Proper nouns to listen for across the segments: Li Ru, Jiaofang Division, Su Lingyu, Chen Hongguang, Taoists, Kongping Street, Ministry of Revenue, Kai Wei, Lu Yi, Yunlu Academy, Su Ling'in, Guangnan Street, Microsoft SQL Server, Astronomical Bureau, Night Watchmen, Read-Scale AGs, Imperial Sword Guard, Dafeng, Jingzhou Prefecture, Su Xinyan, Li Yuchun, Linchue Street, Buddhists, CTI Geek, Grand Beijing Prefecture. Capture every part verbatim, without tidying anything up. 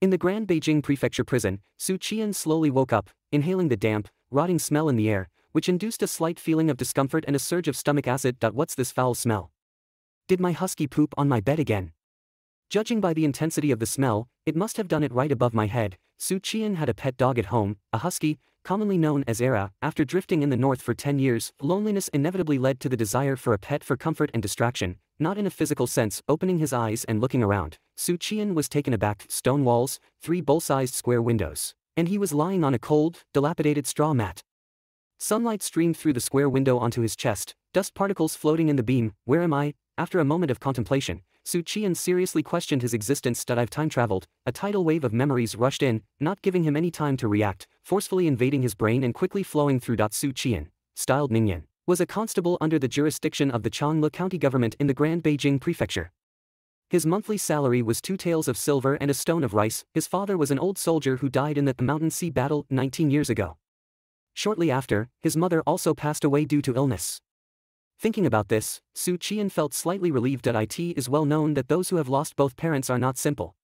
In the Grand Beijing Prefecture prison, Xu Qi'an slowly woke up, inhaling the damp, rotting smell in the air, which induced a slight feeling of discomfort and a surge of stomach acid. What's this foul smell? Did my husky poop on my bed again? Judging by the intensity of the smell, it must have done it right above my head. Xu Qi'an had a pet dog at home, a husky, commonly known as Era. After drifting in the north for ten years, loneliness inevitably led to the desire for a pet for comfort and distraction, not in a physical sense. Opening his eyes and looking around, Xu Qi'an was taken aback. Stone walls, three bowl-sized square windows, and he was lying on a cold, dilapidated straw mat. Sunlight streamed through the square window onto his chest, dust particles floating in the beam. Where am I? After a moment of contemplation, Xu Qi'an seriously questioned his existence. I've time-traveled. A tidal wave of memories rushed in, not giving him any time to react, forcefully invading his brain and quickly flowing through. Xu Qi'an, styled Ningyan, was a constable under the jurisdiction of the Changle County government in the Grand Beijing Prefecture. His monthly salary was two taels of silver and a stone of rice. His father was an old soldier who died in the Mountain Sea battle nineteen years ago. Shortly after, his mother also passed away due to illness. Thinking about this, Xu Qi'an felt slightly relieved. It is well known that those who have lost both parents are not simple.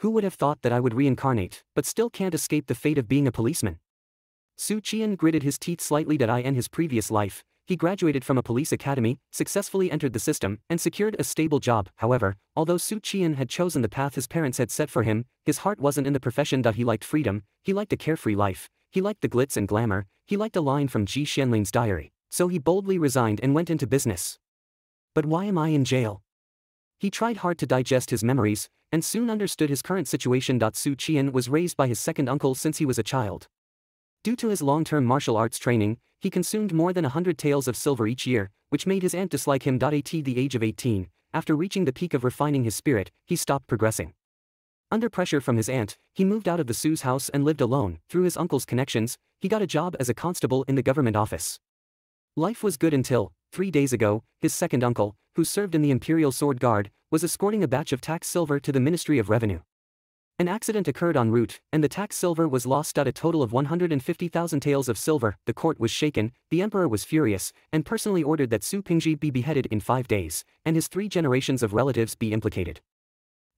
Who would have thought that I would reincarnate, but still can't escape the fate of being a policeman? Xu Qi'an gritted his teeth slightly. I in his previous life, he graduated from a police academy, successfully entered the system, and secured a stable job. However, although Xu Qi'an had chosen the path his parents had set for him, his heart wasn't in the profession. He liked freedom, he liked a carefree life, he liked the glitz and glamour, he liked a line from Ji Xianling's diary. So he boldly resigned and went into business. But why am I in jail? He tried hard to digest his memories, and soon understood his current situation. Xu Qi'an was raised by his second uncle since he was a child. Due to his long-term martial arts training, he consumed more than a hundred taels of silver each year, which made his aunt dislike him. At the age of eighteen, after reaching the peak of refining his spirit, he stopped progressing. Under pressure from his aunt, he moved out of the Su's house and lived alone. Through his uncle's connections, he got a job as a constable in the government office. Life was good until, three days ago, his second uncle, who served in the Imperial Sword Guard, was escorting a batch of tax silver to the Ministry of Revenue. An accident occurred en route, and the tax silver was lost. A total of one hundred fifty thousand taels of silver. The court was shaken, the emperor was furious, and personally ordered that Su Pingzhi be beheaded in five days, and his three generations of relatives be implicated.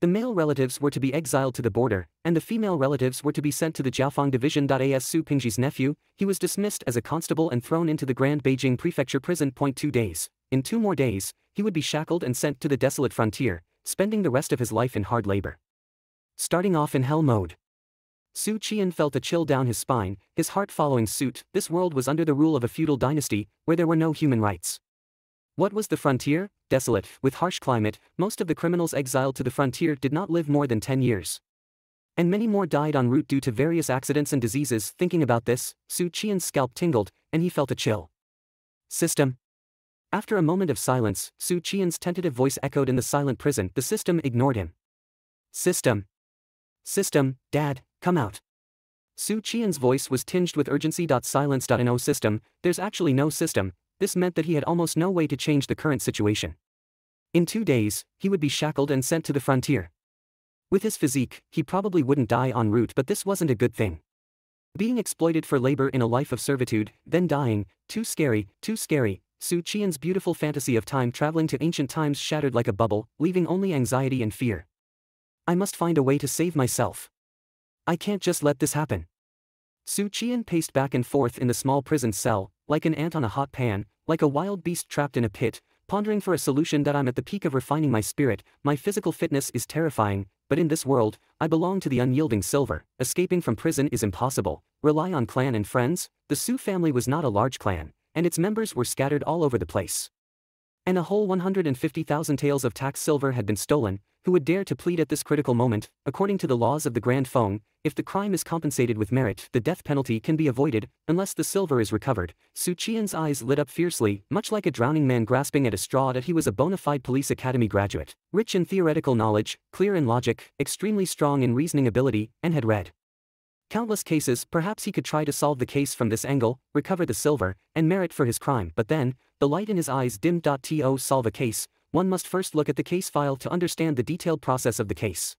The male relatives were to be exiled to the border, and the female relatives were to be sent to the Jiaofang Division. As Su Pingzhi's nephew, he was dismissed as a constable and thrown into the Grand Beijing Prefecture prison. Two days. In two more days, he would be shackled and sent to the desolate frontier, spending the rest of his life in hard labor. Starting off in hell mode. Xu Qi'an felt a chill down his spine, his heart following suit. This world was under the rule of a feudal dynasty, where there were no human rights. What was the frontier? Desolate, with harsh climate. Most of the criminals exiled to the frontier did not live more than ten years. And many more died en route due to various accidents and diseases. Thinking about this, Xu Qi'an's scalp tingled, and he felt a chill. System. After a moment of silence, Xu Qi'an's tentative voice echoed in the silent prison. The system ignored him. System. System, Dad, come out. Xu Qi'an's voice was tinged with urgency. Silence. No system, there's actually no system. This meant that he had almost no way to change the current situation. In two days, he would be shackled and sent to the frontier. With his physique, he probably wouldn't die en route, but this wasn't a good thing. Being exploited for labor in a life of servitude, then dying, too scary, too scary. Xu Qi'an's beautiful fantasy of time traveling to ancient times shattered like a bubble, leaving only anxiety and fear. I must find a way to save myself. I can't just let this happen. Xu Qi'an paced back and forth in the small prison cell, like an ant on a hot pan, like a wild beast trapped in a pit, pondering for a solution. That I'm at the peak of refining my spirit, my physical fitness is terrifying, but in this world, I belong to the unyielding silver. Escaping from prison is impossible. Rely on clan and friends. The Su family was not a large clan, and its members were scattered all over the place. And a whole one hundred fifty thousand taels of tax silver had been stolen. Who would dare to plead at this critical moment? According to the laws of the Grand Feng, if the crime is compensated with merit, the death penalty can be avoided, unless the silver is recovered. Xu Qi'an's eyes lit up fiercely, much like a drowning man grasping at a straw. That he was a bona fide police academy graduate, rich in theoretical knowledge, clear in logic, extremely strong in reasoning ability, and had read countless cases. Perhaps he could try to solve the case from this angle, recover the silver, and merit for his crime. But then, the light in his eyes dimmed. To solve a case, one must first look at the case file to understand the detailed process of the case.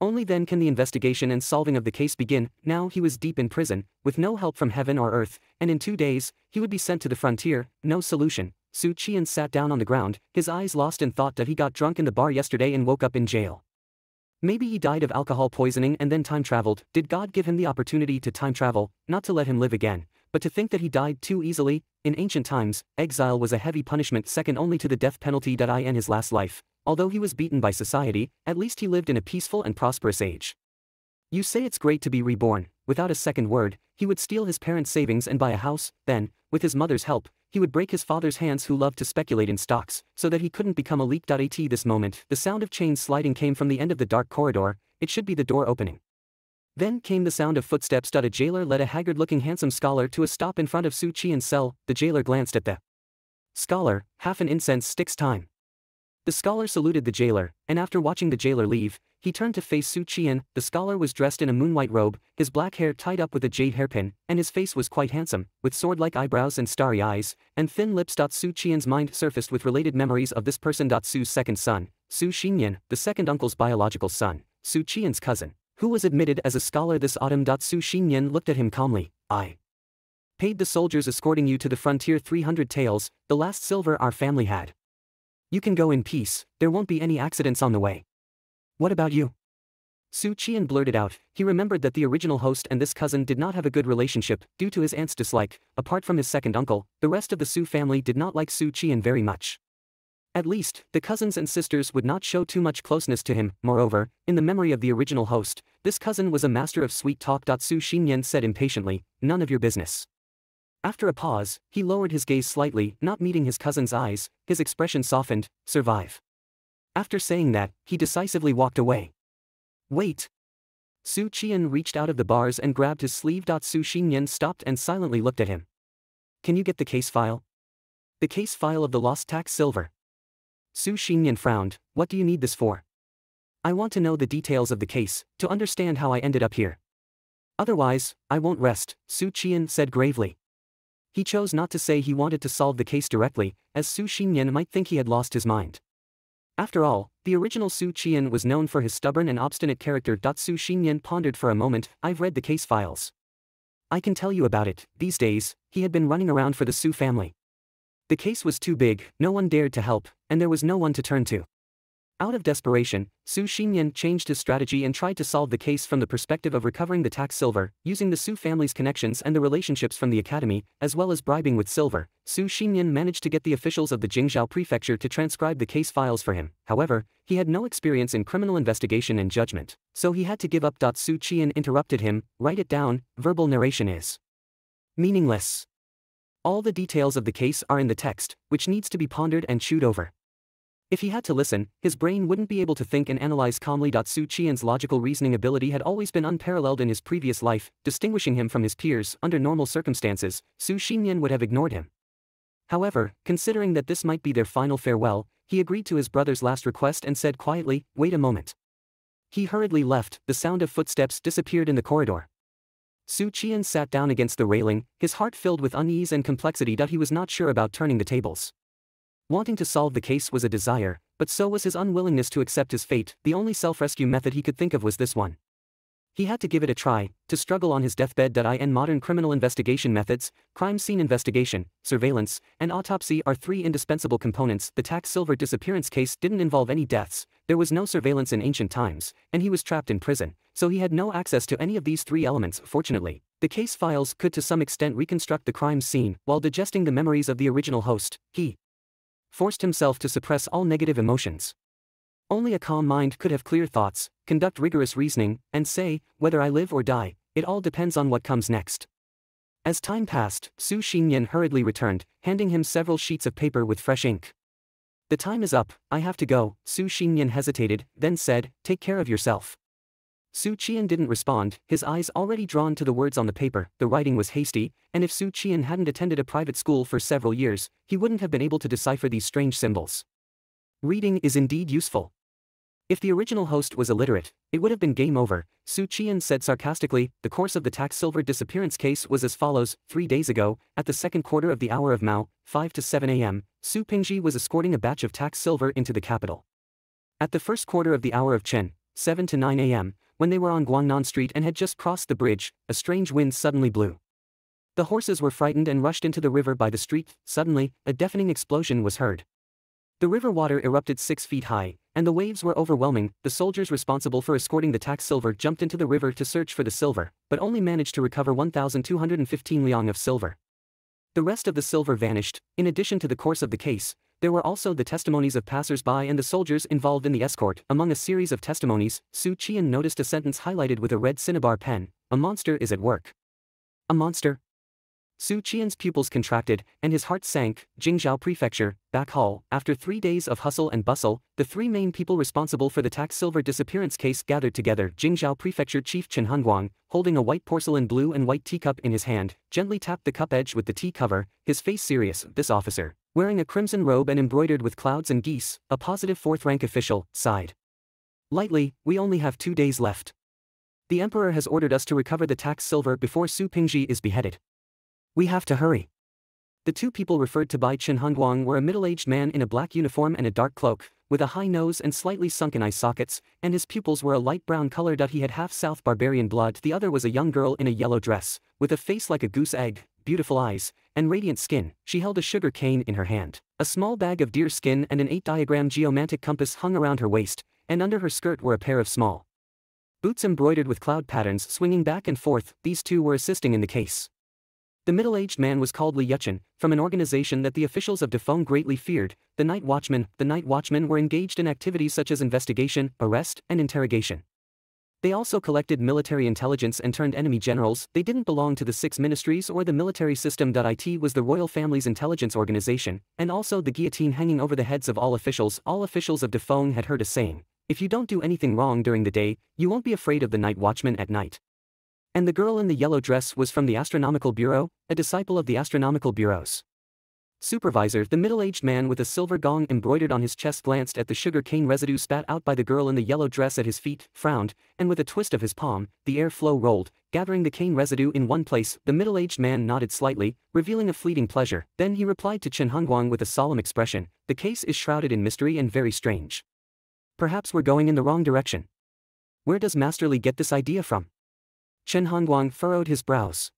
Only then can the investigation and solving of the case begin. Now he was deep in prison, with no help from heaven or earth, and in two days, he would be sent to the frontier. No solution. Xu Qi'an sat down on the ground, his eyes lost in thought. That he got drunk in the bar yesterday and woke up in jail. Maybe he died of alcohol poisoning and then time-traveled. Did God give him the opportunity to time-travel, not to let him live again, but to think that he died too easily? In ancient times, exile was a heavy punishment second only to the death penalty. In his last life, although he was beaten by society, at least he lived in a peaceful and prosperous age. You say it's great to be reborn. Without a second word, he would steal his parents' savings and buy a house, then, with his mother's help, he would break his father's hands who loved to speculate in stocks, so that he couldn't become a leak. At this moment, the sound of chains sliding came from the end of the dark corridor. It should be the door opening. Then came the sound of footsteps. A jailer led a haggard-looking handsome scholar to a stop in front of Xu Qi'an's cell. The jailer glanced at the scholar, half an incense sticks time. The scholar saluted the jailer, and after watching the jailer leave, he turned to face Xu Qi'an. The scholar was dressed in a moonwhite robe, his black hair tied up with a jade hairpin, and his face was quite handsome, with sword-like eyebrows and starry eyes, and thin lips. Xu Qi'an's mind surfaced with related memories of this person. Su's second son, Su Xinyan, the second uncle's biological son, Xu Qi'an's cousin, who was admitted as a scholar this autumn. Su Xinyan looked at him calmly. I paid the soldiers escorting you to the frontier three hundred taels, the last silver our family had. You can go in peace, there won't be any accidents on the way. What about you? Xu Qi'an blurted out. He remembered that the original host and this cousin did not have a good relationship, due to his aunt's dislike. Apart from his second uncle, the rest of the Xu family did not like Xu Qi'an very much. At least, the cousins and sisters would not show too much closeness to him. Moreover, in the memory of the original host, this cousin was a master of sweet talk. Xu Xinyan said impatiently, none of your business. After a pause, he lowered his gaze slightly, not meeting his cousin's eyes. His expression softened. Survive. After saying that, he decisively walked away. Wait. Xu Qi'an reached out of the bars and grabbed his sleeve. Xu Xinyan stopped and silently looked at him. Can you get the case file? The case file of the lost tax silver. Xu Xinyan frowned. What do you need this for? I want to know the details of the case, to understand how I ended up here. Otherwise, I won't rest, Xu Qi'an said gravely. He chose not to say he wanted to solve the case directly, as Xu Xinyan might think he had lost his mind. After all, the original Xu Qi'an was known for his stubborn and obstinate character. Xu Xinyan pondered for a moment. I've read the case files. I can tell you about it. These days, he had been running around for the Xu family. The case was too big, no one dared to help, and there was no one to turn to. Out of desperation, Xu Xinyan changed his strategy and tried to solve the case from the perspective of recovering the tax silver, using the Xu family's connections and the relationships from the academy, as well as bribing with silver. Xu Xinyan managed to get the officials of the Jingzhou Prefecture to transcribe the case files for him. However, he had no experience in criminal investigation and judgment, so he had to give up. Xu Qi'an interrupted him. Write it down, verbal narration is meaningless. All the details of the case are in the text, which needs to be pondered and chewed over. If he had to listen, his brain wouldn't be able to think and analyze calmly. Xu Qi'an's logical reasoning ability had always been unparalleled in his previous life, distinguishing him from his peers. Under normal circumstances, Xu Xinyan would have ignored him. However, considering that this might be their final farewell, he agreed to his brother's last request and said quietly, wait a moment. He hurriedly left. The sound of footsteps disappeared in the corridor. Xu Qi'an sat down against the railing, his heart filled with unease and complexity. He was not sure about turning the tables. Wanting to solve the case was a desire, but so was his unwillingness to accept his fate. The only self-rescue method he could think of was this one. He had to give it a try, to struggle on his deathbed. In modern criminal investigation methods, crime scene investigation, surveillance, and autopsy are three indispensable components. The tax silver disappearance case didn't involve any deaths, there was no surveillance in ancient times, and he was trapped in prison, so he had no access to any of these three elements. Fortunately, the case files could to some extent reconstruct the crime scene. While digesting the memories of the original host, he forced himself to suppress all negative emotions. Only a calm mind could have clear thoughts, conduct rigorous reasoning, and say, whether I live or die, it all depends on what comes next. As time passed, Xu Xinyan hurriedly returned, handing him several sheets of paper with fresh ink. The time is up, I have to go. Xu Xinyan hesitated, then said, take care of yourself. Xu Qi'an didn't respond, his eyes already drawn to the words on the paper. The writing was hasty, and if Xu Qi'an hadn't attended a private school for several years, he wouldn't have been able to decipher these strange symbols. Reading is indeed useful. If the original host was illiterate, it would have been game over, Xu Qi'an said sarcastically. The course of the tax silver disappearance case was as follows. Three days ago, at the second quarter of the hour of Mao, five to seven a m, Su Pingzhi was escorting a batch of tax silver into the capital. At the first quarter of the hour of Chen, seven to nine a m, when they were on Guangnan Street and had just crossed the bridge, a strange wind suddenly blew. The horses were frightened and rushed into the river by the street. Suddenly, a deafening explosion was heard. The river water erupted six feet high, and the waves were overwhelming. The soldiers responsible for escorting the tax silver jumped into the river to search for the silver, but only managed to recover one thousand two hundred fifteen liang of silver. The rest of the silver vanished. In addition to the course of the case, there were also the testimonies of passers-by and the soldiers involved in the escort. Among a series of testimonies, Xu Qi'an noticed a sentence highlighted with a red cinnabar pen: "A monster is at work." A monster? Xu Qian's pupils contracted, and his heart sank. Jingzhou Prefecture, back hall. After three days of hustle and bustle, the three main people responsible for the tax silver disappearance case gathered together. Jingzhou Prefecture Chief Chen Hongguang, holding a white porcelain blue and white teacup in his hand, gently tapped the cup edge with the tea cover, his face serious. This officer, wearing a crimson robe and embroidered with clouds and geese, a positive fourth-rank official, sighed lightly. "We only have two days left. The emperor has ordered us to recover the tax silver before Su Pingzhi is beheaded. We have to hurry." The two people referred to by Chen Hongguang were a middle-aged man in a black uniform and a dark cloak, with a high nose and slightly sunken eye sockets, and his pupils were a light brown color. He had half-South barbarian blood. The other was a young girl in a yellow dress, with a face like a goose egg, beautiful eyes, and radiant skin. She held a sugar cane in her hand. A small bag of deer skin and an eight-diagram geomantic compass hung around her waist, and under her skirt were a pair of small boots embroidered with cloud patterns swinging back and forth. These two were assisting in the case. The middle-aged man was called Li Yuchun, from an organization that the officials of Dafeng greatly feared, the Night Watchmen. The Night Watchmen were engaged in activities such as investigation, arrest, and interrogation. They also collected military intelligence and turned enemy generals. They didn't belong to the six ministries or the military system. It was the royal family's intelligence organization, and also the guillotine hanging over the heads of all officials. All officials of Dafeng had heard a saying: "If you don't do anything wrong during the day, you won't be afraid of the Night Watchmen at night." And the girl in the yellow dress was from the Astronomical Bureau, a disciple of the Astronomical Bureau's supervisor. The middle-aged man with a silver gong embroidered on his chest glanced at the sugar cane residue spat out by the girl in the yellow dress at his feet, frowned, and with a twist of his palm, the air flow rolled, gathering the cane residue in one place. The middle-aged man nodded slightly, revealing a fleeting pleasure. Then he replied to Chen Hongguang with a solemn expression: "The case is shrouded in mystery and very strange. Perhaps we're going in the wrong direction. Where does Master Li get this idea from?" Chen Hongguang furrowed his brows.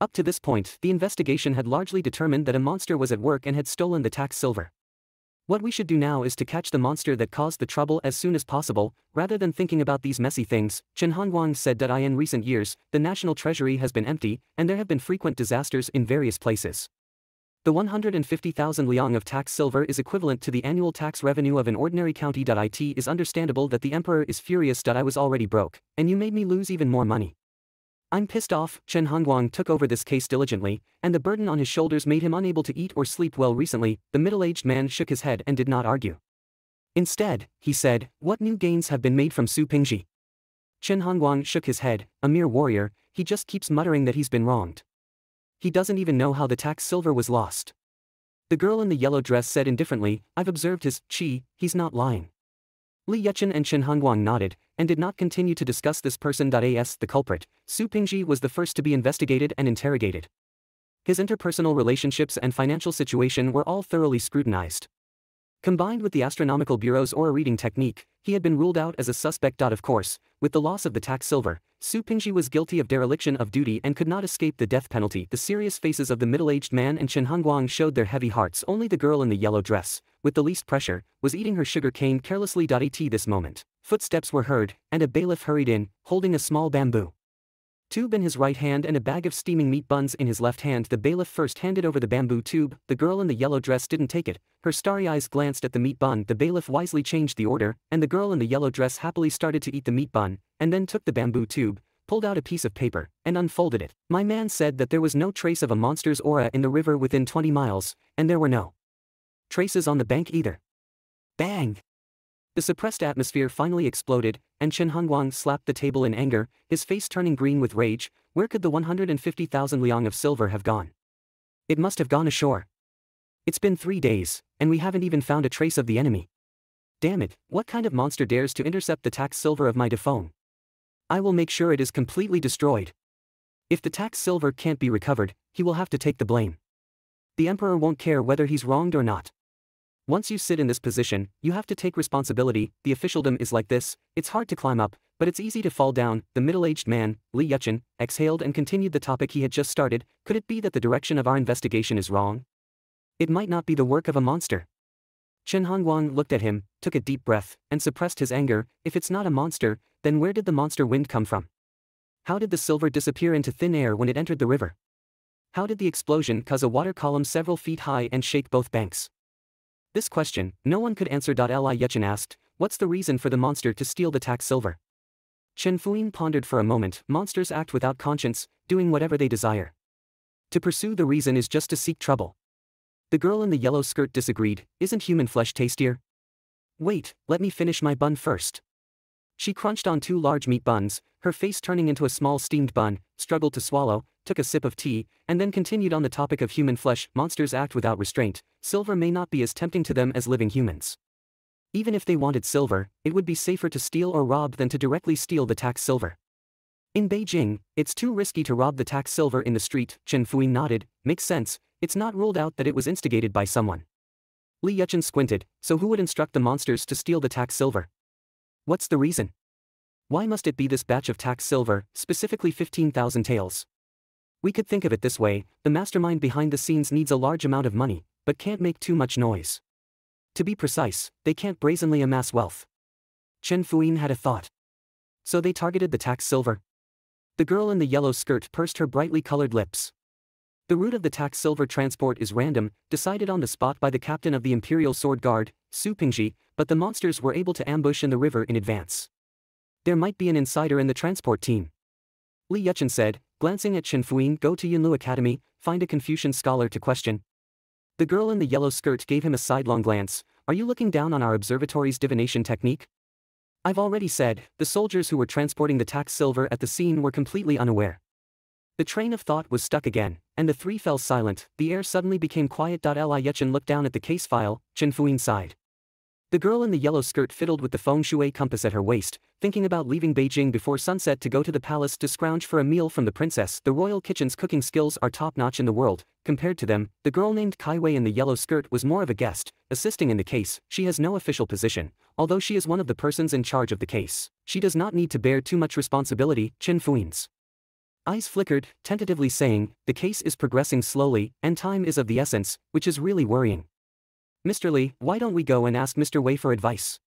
Up to this point, the investigation had largely determined that a monster was at work and had stolen the tax silver. "What we should do now is to catch the monster that caused the trouble as soon as possible, rather than thinking about these messy things," Chen Hongguang said. "In recent years, the national treasury has been empty, and there have been frequent disasters in various places. The one hundred fifty thousand liang of tax silver is equivalent to the annual tax revenue of an ordinary county. It is understandable that the emperor is furious. I was already broke, and you made me lose even more money. I'm pissed off." Chen Hongguang took over this case diligently, and the burden on his shoulders made him unable to eat or sleep well recently. The middle-aged man shook his head and did not argue. Instead, he said, "What new gains have been made from Su Pingzhi?" Chen Hongguang shook his head. "A mere warrior, he just keeps muttering that he's been wronged. He doesn't even know how the tax silver was lost." The girl in the yellow dress said indifferently, "I've observed his qi, he's not lying." Li Yuchun and Chen Hongguang nodded, and did not continue to discuss this person. As the culprit, Su Pingzhi was the first to be investigated and interrogated. His interpersonal relationships and financial situation were all thoroughly scrutinized. Combined with the Astronomical Bureau's aura-reading technique, he had been ruled out as a suspect. Of course, with the loss of the tax silver, Su Pingzhi was guilty of dereliction of duty and could not escape the death penalty. The serious faces of the middle-aged man and Chen Hongguang showed their heavy hearts. Only the girl in the yellow dress, with the least pressure, was eating her sugar cane carelessly. At this moment, footsteps were heard, and a bailiff hurried in, holding a small bamboo tube in his right hand and a bag of steaming meat buns in his left hand. The bailiff first handed over the bamboo tube. The girl in the yellow dress didn't take it. Her starry eyes glanced at the meat bun. The bailiff wisely changed the order, and the girl in the yellow dress happily started to eat the meat bun, and then took the bamboo tube, pulled out a piece of paper, and unfolded it. "My man said that there was no trace of a monster's aura in the river within twenty miles, and there were no traces on the bank either." Bang! The suppressed atmosphere finally exploded, and Chen Hongguang slapped the table in anger, his face turning green with rage. Where could the one hundred fifty thousand liang of silver have gone? It must have gone ashore. It's been three days, and we haven't even found a trace of the enemy. Damn it, what kind of monster dares to intercept the tax silver of my Dafeng? I will make sure it is completely destroyed. If the tax silver can't be recovered, he will have to take the blame. The emperor won't care whether he's wronged or not. Once you sit in this position, you have to take responsibility. The officialdom is like this, it's hard to climb up, but it's easy to fall down. The middle-aged man, Li Yuchun, exhaled and continued the topic he had just started. Could it be that the direction of our investigation is wrong? It might not be the work of a monster. Chen Hongguang looked at him, took a deep breath, and suppressed his anger. If it's not a monster, then where did the monster wind come from? How did the silver disappear into thin air when it entered the river? How did the explosion cause a water column several feet high and shake both banks? This question, no one could answer. Li Yuchun asked, what's the reason for the monster to steal the tax silver? Chen Fuyin pondered for a moment. Monsters act without conscience, doing whatever they desire. To pursue the reason is just to seek trouble. The girl in the yellow skirt disagreed. Isn't human flesh tastier? Wait, let me finish my bun first. She crunched on two large meat buns, her face turning into a small steamed bun, struggled to swallow, took a sip of tea, and then continued on the topic of human flesh. Monsters act without restraint. Silver may not be as tempting to them as living humans. Even if they wanted silver, it would be safer to steal or rob than to directly steal the tax silver. In Beijing, it's too risky to rob the tax silver in the street. Chen Fuyin nodded. Makes sense, it's not ruled out that it was instigated by someone. Li Yuchun squinted, so who would instruct the monsters to steal the tax silver? What's the reason? Why must it be this batch of tax silver, specifically fifteen thousand taels? We could think of it this way, the mastermind behind the scenes needs a large amount of money, but can't make too much noise. To be precise, they can't brazenly amass wealth. Chen Fuyin had a thought. So they targeted the tax silver? The girl in the yellow skirt pursed her brightly colored lips. The route of the tax silver transport is random, decided on the spot by the captain of the Imperial Sword Guard, Su Pingzhi, but the monsters were able to ambush in the river in advance. There might be an insider in the transport team. Li Yuchun said, glancing at Chen Fuyin. Go to Yunlu Academy, find a Confucian scholar to question. The girl in the yellow skirt gave him a sidelong glance. Are you looking down on our observatory's divination technique? I've already said, the soldiers who were transporting the tax silver at the scene were completely unaware. The train of thought was stuck again, and the three fell silent. The air suddenly became quiet. Li Yuchun looked down at the case file. Chen Fuyin sighed. The girl in the yellow skirt fiddled with the feng shui compass at her waist, thinking about leaving Beijing before sunset to go to the palace to scrounge for a meal from the princess. The royal kitchen's cooking skills are top-notch in the world. Compared to them, the girl named Kai Wei in the yellow skirt was more of a guest, assisting in the case. She has no official position, although she is one of the persons in charge of the case. She does not need to bear too much responsibility. Chen Fuyin's eyes flickered, tentatively saying, the case is progressing slowly, and time is of the essence, which is really worrying. Mister Li, why don't we go and ask Mister Wei for advice?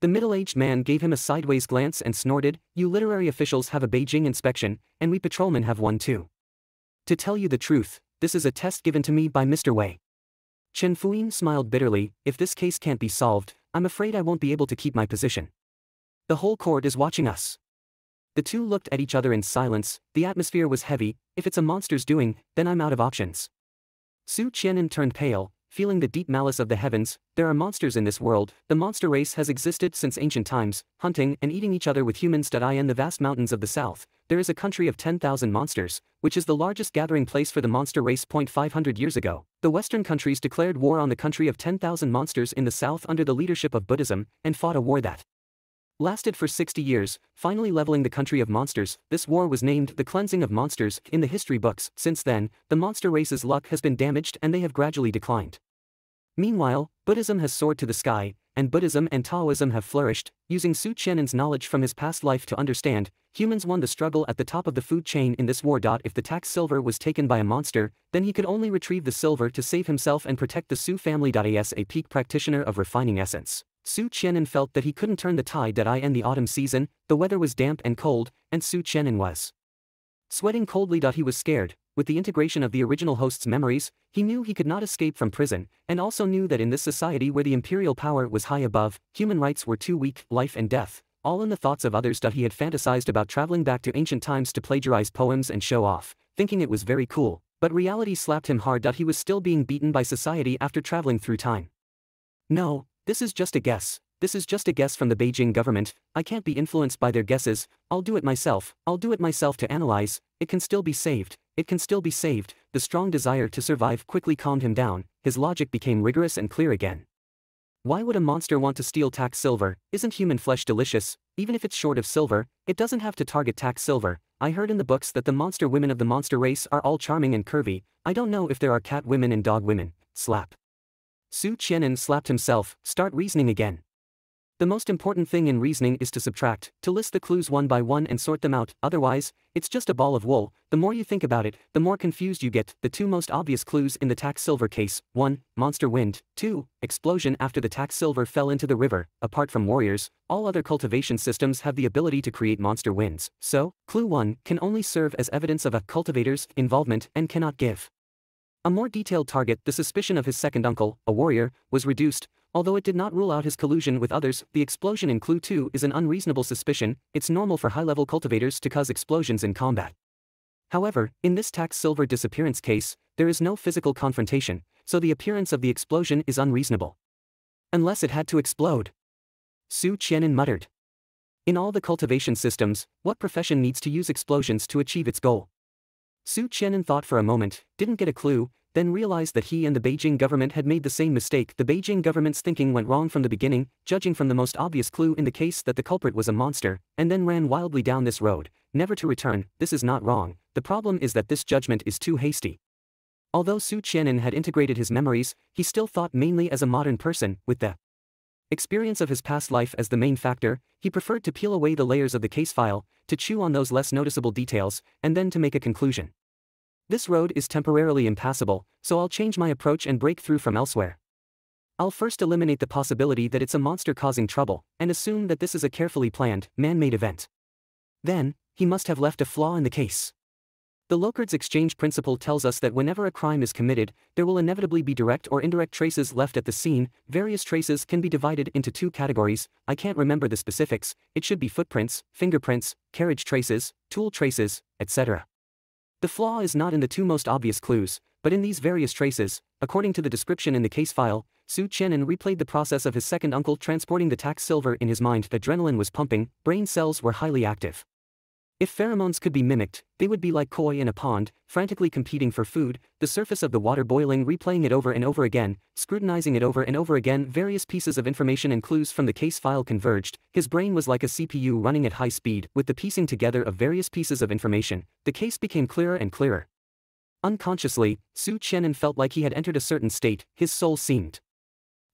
The middle-aged man gave him a sideways glance and snorted, you literary officials have a Beijing inspection, and we patrolmen have one too. To tell you the truth, this is a test given to me by Mister Wei. Chen Fuyin smiled bitterly, if this case can't be solved, I'm afraid I won't be able to keep my position. The whole court is watching us. The two looked at each other in silence, the atmosphere was heavy. If it's a monster's doing, then I'm out of options. Xu Qi'an turned pale, feeling the deep malice of the heavens. There are monsters in this world. The monster race has existed since ancient times, hunting and eating each other with humans. In the vast mountains of the south, there is a country of ten thousand monsters, which is the largest gathering place for the monster race. five hundred years ago, the Western countries declared war on the country of ten thousand monsters in the south under the leadership of Buddhism, and fought a war that lasted for sixty years, finally leveling the country of monsters. This war was named the Cleansing of Monsters in the history books. Since then, the monster race's luck has been damaged and they have gradually declined. Meanwhile, Buddhism has soared to the sky, and Buddhism and Taoism have flourished. Using Su Qian's knowledge from his past life to understand, humans won the struggle at the top of the food chain in this war. If the tax silver was taken by a monster, then he could only retrieve the silver to save himself and protect the Su family. As a peak practitioner of refining essence, Su Qi'an felt that he couldn't turn the tide. In the autumn season, the weather was damp and cold, and Su Qi'an was sweating coldly. He was scared. With the integration of the original host's memories, he knew he could not escape from prison, and also knew that in this society where the imperial power was high above, human rights were too weak. Life and death, all in the thoughts of others. He had fantasized about traveling back to ancient times to plagiarize poems and show off, thinking it was very cool, but reality slapped him hard. He was still being beaten by society after traveling through time. No, this is just a guess, this is just a guess from the Beijing government, I can't be influenced by their guesses, I'll do it myself, I'll do it myself to analyze, it can still be saved. It can still be saved. The strong desire to survive quickly calmed him down, his logic became rigorous and clear again. Why would a monster want to steal tax silver? Isn't human flesh delicious? Even if it's short of silver, it doesn't have to target tax silver. I heard in the books that the monster women of the monster race are all charming and curvy. I don't know if there are cat women and dog women. Slap. Su Qi'an slapped himself. Start reasoning again. The most important thing in reasoning is to subtract, to list the clues one by one and sort them out, otherwise, it's just a ball of wool. The more you think about it, the more confused you get. The two most obvious clues in the tax silver case, one, monster wind, two, explosion after the tax silver fell into the river. Apart from warriors, all other cultivation systems have the ability to create monster winds, so, clue one can only serve as evidence of a cultivator's involvement and cannot give a more detailed target. The suspicion of his second uncle, a warrior, was reduced, although it did not rule out his collusion with others. The explosion in clue two is an unreasonable suspicion. It's normal for high-level cultivators to cause explosions in combat. However, in this tax silver disappearance case, there is no physical confrontation, so the appearance of the explosion is unreasonable. Unless it had to explode. Xu Qi'an muttered. In all the cultivation systems, what profession needs to use explosions to achieve its goal? Xu Qi'an thought for a moment, didn't get a clue, then realized that he and the Beijing government had made the same mistake. The Beijing government's thinking went wrong from the beginning, judging from the most obvious clue in the case that the culprit was a monster, and then ran wildly down this road, never to return. This is not wrong, the problem is that this judgment is too hasty. Although Xu Qi'an had integrated his memories, he still thought mainly as a modern person, with the experience of his past life as the main factor. He preferred to peel away the layers of the case file, to chew on those less noticeable details, and then to make a conclusion. This road is temporarily impassable, so I'll change my approach and break through from elsewhere. I'll first eliminate the possibility that it's a monster causing trouble, and assume that this is a carefully planned, man-made event. Then, he must have left a flaw in the case. The Locard's exchange principle tells us that whenever a crime is committed, there will inevitably be direct or indirect traces left at the scene. Various traces can be divided into two categories. I can't remember the specifics, it should be footprints, fingerprints, carriage traces, tool traces, et cetera. The flaw is not in the two most obvious clues, but in these various traces. According to the description in the case file, Xu Qi'an replayed the process of his second uncle transporting the tax silver in his mind. Adrenaline was pumping, brain cells were highly active. If pheromones could be mimicked, they would be like koi in a pond, frantically competing for food, the surface of the water boiling, replaying it over and over again, scrutinizing it over and over again. Various pieces of information and clues from the case file converged. His brain was like a C P U running at high speed. With the piecing together of various pieces of information, the case became clearer and clearer. Unconsciously, Xu Qi'an felt like he had entered a certain state. His soul seemed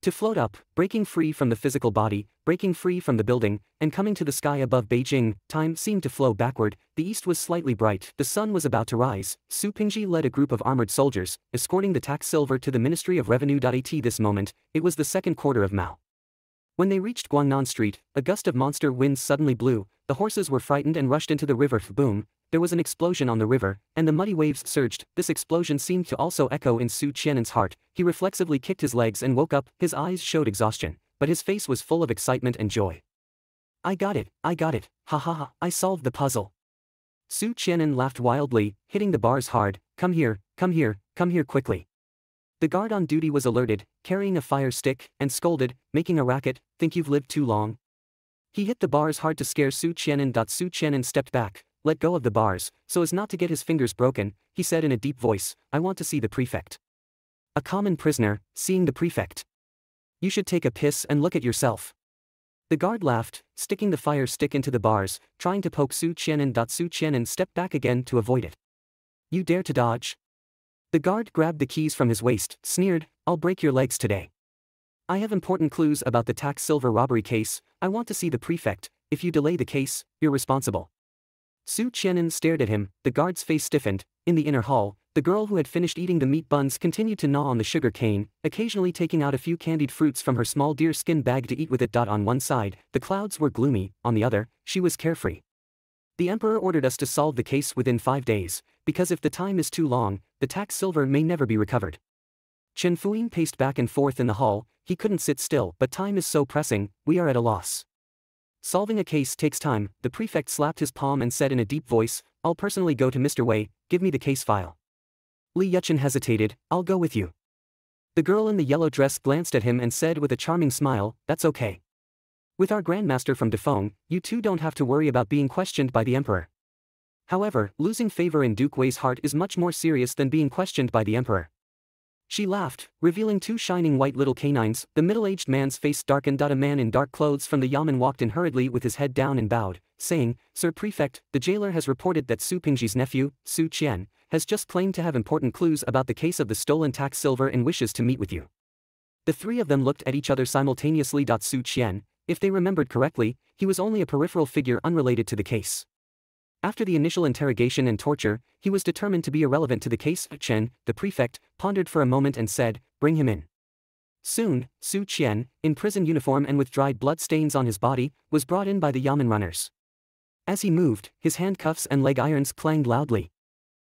to float up, breaking free from the physical body, breaking free from the building, and coming to the sky above Beijing. Time seemed to flow backward. The east was slightly bright. The sun was about to rise. Su Pingzhi led a group of armored soldiers, escorting the tax silver to the Ministry of Revenue. At this moment, it was the second quarter of Mao. When they reached Guangnan Street, a gust of monster wind suddenly blew. The horses were frightened and rushed into the river. Boom. There was an explosion on the river, and the muddy waves surged. This explosion seemed to also echo in Su Qian's heart. He reflexively kicked his legs and woke up. His eyes showed exhaustion, but his face was full of excitement and joy. I got it, I got it, ha ha ha, I solved the puzzle. Xu Qi'an laughed wildly, hitting the bars hard. Come here, come here, come here quickly. The guard on duty was alerted, carrying a fire stick, and scolded, making a racket. Think you've lived too long? He hit the bars hard to scare Xu Qi'an. Xu Qi'an stepped back, let go of the bars, so as not to get his fingers broken. He said in a deep voice, I want to see the prefect. A common prisoner, seeing the prefect. You should take a piss and look at yourself. The guard laughed, sticking the fire stick into the bars, trying to poke Xu Qi'an. Xu Qi'an stepped back again to avoid it. You dare to dodge? The guard grabbed the keys from his waist, sneered, I'll break your legs today. I have important clues about the tax silver robbery case. I want to see the prefect. If you delay the case, you're responsible. Xu Qi'an stared at him. The guard's face stiffened. In the inner hall, the girl who had finished eating the meat buns continued to gnaw on the sugar cane, occasionally taking out a few candied fruits from her small deerskin bag to eat with it. On one side, the clouds were gloomy, on the other, she was carefree. The emperor ordered us to solve the case within five days, because if the time is too long, the tax silver may never be recovered. Chen Fuyin paced back and forth in the hall. He couldn't sit still, but time is so pressing, we are at a loss. Solving a case takes time. The prefect slapped his palm and said in a deep voice, I'll personally go to Mister Wei, give me the case file. Li Yuchun hesitated, I'll go with you. The girl in the yellow dress glanced at him and said with a charming smile, that's okay. With our grandmaster from Dafeng, you two don't have to worry about being questioned by the emperor. However, losing favor in Duke Wei's heart is much more serious than being questioned by the emperor. She laughed, revealing two shining white little canines. The middle-aged man's face darkened. A man in dark clothes from the Yamen walked in hurriedly with his head down and bowed, saying, Sir Prefect, the jailer has reported that Su Pingzhi's nephew, Xu Qi'an, has just claimed to have important clues about the case of the stolen tax silver and wishes to meet with you. The three of them looked at each other simultaneously. Xu Qi'an, If they remembered correctly, he was only a peripheral figure unrelated to the case. After the initial interrogation and torture, he was determined to be irrelevant to the case. Chen, the prefect, pondered for a moment and said, "Bring him in." Soon, Xu Qi'an, in prison uniform and with dried blood stains on his body, was brought in by the Yamen runners. As he moved, his handcuffs and leg irons clanged loudly.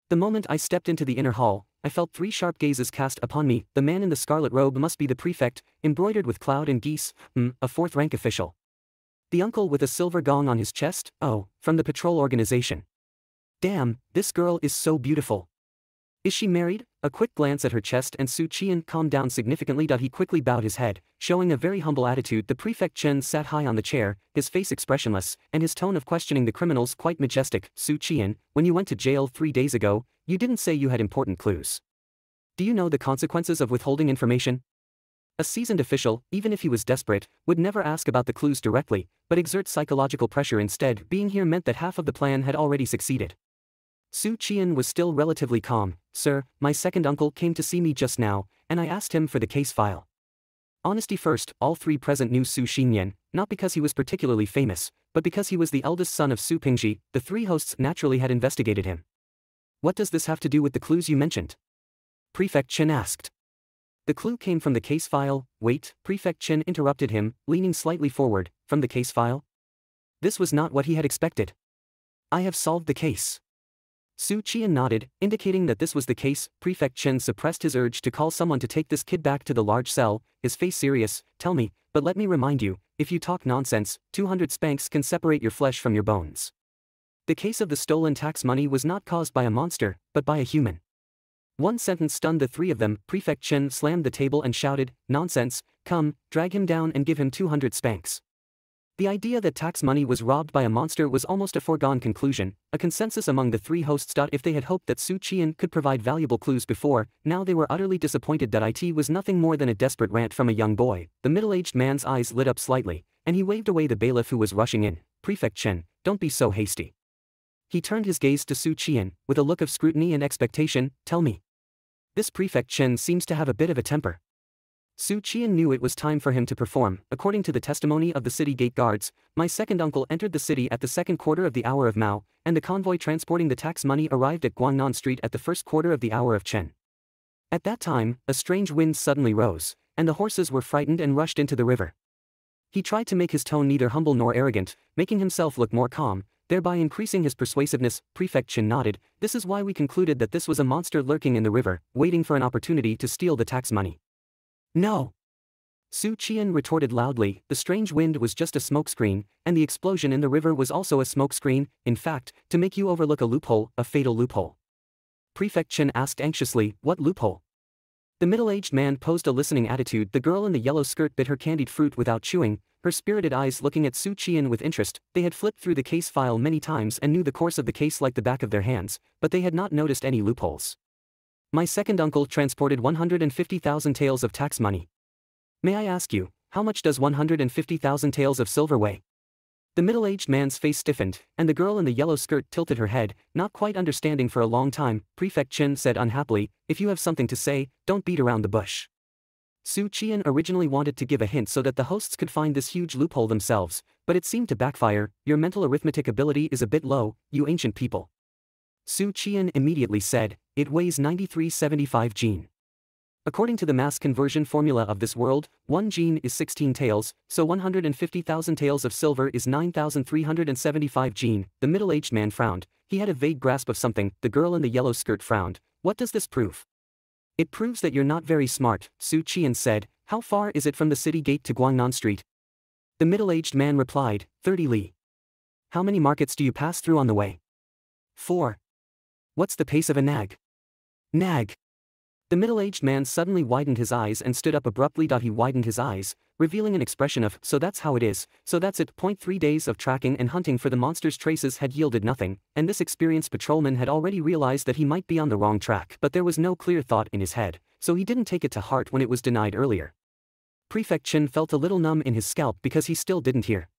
The moment I stepped into the inner hall, I felt three sharp gazes cast upon me. The man in the scarlet robe must be the prefect, embroidered with cloud and geese, mm, a fourth-rank official. The uncle with a silver gong on his chest, oh, from the patrol organization. Damn, this girl is so beautiful. Is she married? A quick glance at her chest and Xu Qi'an calmed down significantly. He quickly bowed his head, showing a very humble attitude. The prefect Chen sat high on the chair, his face expressionless, and his tone of questioning the criminals quite majestic. Xu Qi'an, when you went to jail three days ago, you didn't say you had important clues. Do you know the consequences of withholding information? A seasoned official, even if he was desperate, would never ask about the clues directly, but exert psychological pressure instead. Being here meant that half of the plan had already succeeded. Xu Qi'an was still relatively calm. Sir, my second uncle came to see me just now, and I asked him for the case file. Honesty first, all three present knew Su Xinyan, not because he was particularly famous, but because he was the eldest son of Su Pingzhi. The three hosts naturally had investigated him. What does this have to do with the clues you mentioned? Prefect Chen asked. The clue came from the case file. Wait, Prefect Chen interrupted him, leaning slightly forward, from the case file? This was not what he had expected. I have solved the case. Xu Qi'an nodded, indicating that this was the case. Prefect Chen suppressed his urge to call someone to take this kid back to the large cell, his face serious. Tell me, but let me remind you, if you talk nonsense, two hundred spanks can separate your flesh from your bones. The case of the stolen tax money was not caused by a monster, but by a human. One sentence stunned the three of them. Prefect Chen slammed the table and shouted, "Nonsense, come, drag him down and give him two hundred spanks." The idea that tax money was robbed by a monster was almost a foregone conclusion, a consensus among the three hosts. If they had hoped that Xu Qi'an could provide valuable clues before, now they were utterly disappointed that it was nothing more than a desperate rant from a young boy. The middle-aged man's eyes lit up slightly, and he waved away the bailiff who was rushing in. Prefect Chen, don't be so hasty. He turned his gaze to Xu Qi'an, with a look of scrutiny and expectation. Tell me. This Prefect Chen seems to have a bit of a temper. Xu Qi'an knew it was time for him to perform. According to the testimony of the city gate guards, my second uncle entered the city at the second quarter of the hour of Mao, and the convoy transporting the tax money arrived at Guangnan Street at the first quarter of the hour of Chen. At that time, a strange wind suddenly rose, and the horses were frightened and rushed into the river. He tried to make his tone neither humble nor arrogant, making himself look more calm, thereby increasing his persuasiveness. Prefect Chen nodded, this is why we concluded that this was a monster lurking in the river, waiting for an opportunity to steal the tax money. No! Xu Qi'an retorted loudly, the strange wind was just a smokescreen, and the explosion in the river was also a smokescreen, in fact, to make you overlook a loophole, a fatal loophole. Prefect Chen asked anxiously, what loophole? The middle-aged man posed a listening attitude. The girl in the yellow skirt bit her candied fruit without chewing, her spirited eyes looking at Xu Qi'an with interest. They had flipped through the case file many times and knew the course of the case like the back of their hands, but they had not noticed any loopholes. My second uncle transported one hundred fifty thousand taels of tax money. May I ask you, how much does one hundred fifty thousand taels of silver weigh? The middle-aged man's face stiffened, and the girl in the yellow skirt tilted her head, not quite understanding for a long time. Prefect Chen said unhappily, if you have something to say, don't beat around the bush. Xu Qi'an originally wanted to give a hint so that the hosts could find this huge loophole themselves, but it seemed to backfire. Your mental arithmetic ability is a bit low, you ancient people. Xu Qi'an immediately said, it weighs ninety-three point seven five jin. According to the mass conversion formula of this world, one jin is sixteen taels, so one hundred fifty thousand taels of silver is nine thousand three hundred seventy-five jin. The middle-aged man frowned, he had a vague grasp of something. The girl in the yellow skirt frowned, what does this prove? It proves that you're not very smart, Xu Qi'an said. How far is it from the city gate to Guangnan Street? The middle-aged man replied, thirty li. How many markets do you pass through on the way? Four. What's the pace of a nag? Nag. The middle-aged man suddenly widened his eyes and stood up abruptly. He widened his eyes, revealing an expression of, so that's how it is, so that's it. Three days of tracking and hunting for the monster's traces had yielded nothing, and this experienced patrolman had already realized that he might be on the wrong track, but there was no clear thought in his head, so he didn't take it to heart when it was denied earlier. Prefect Chen felt a little numb in his scalp because he still didn't hear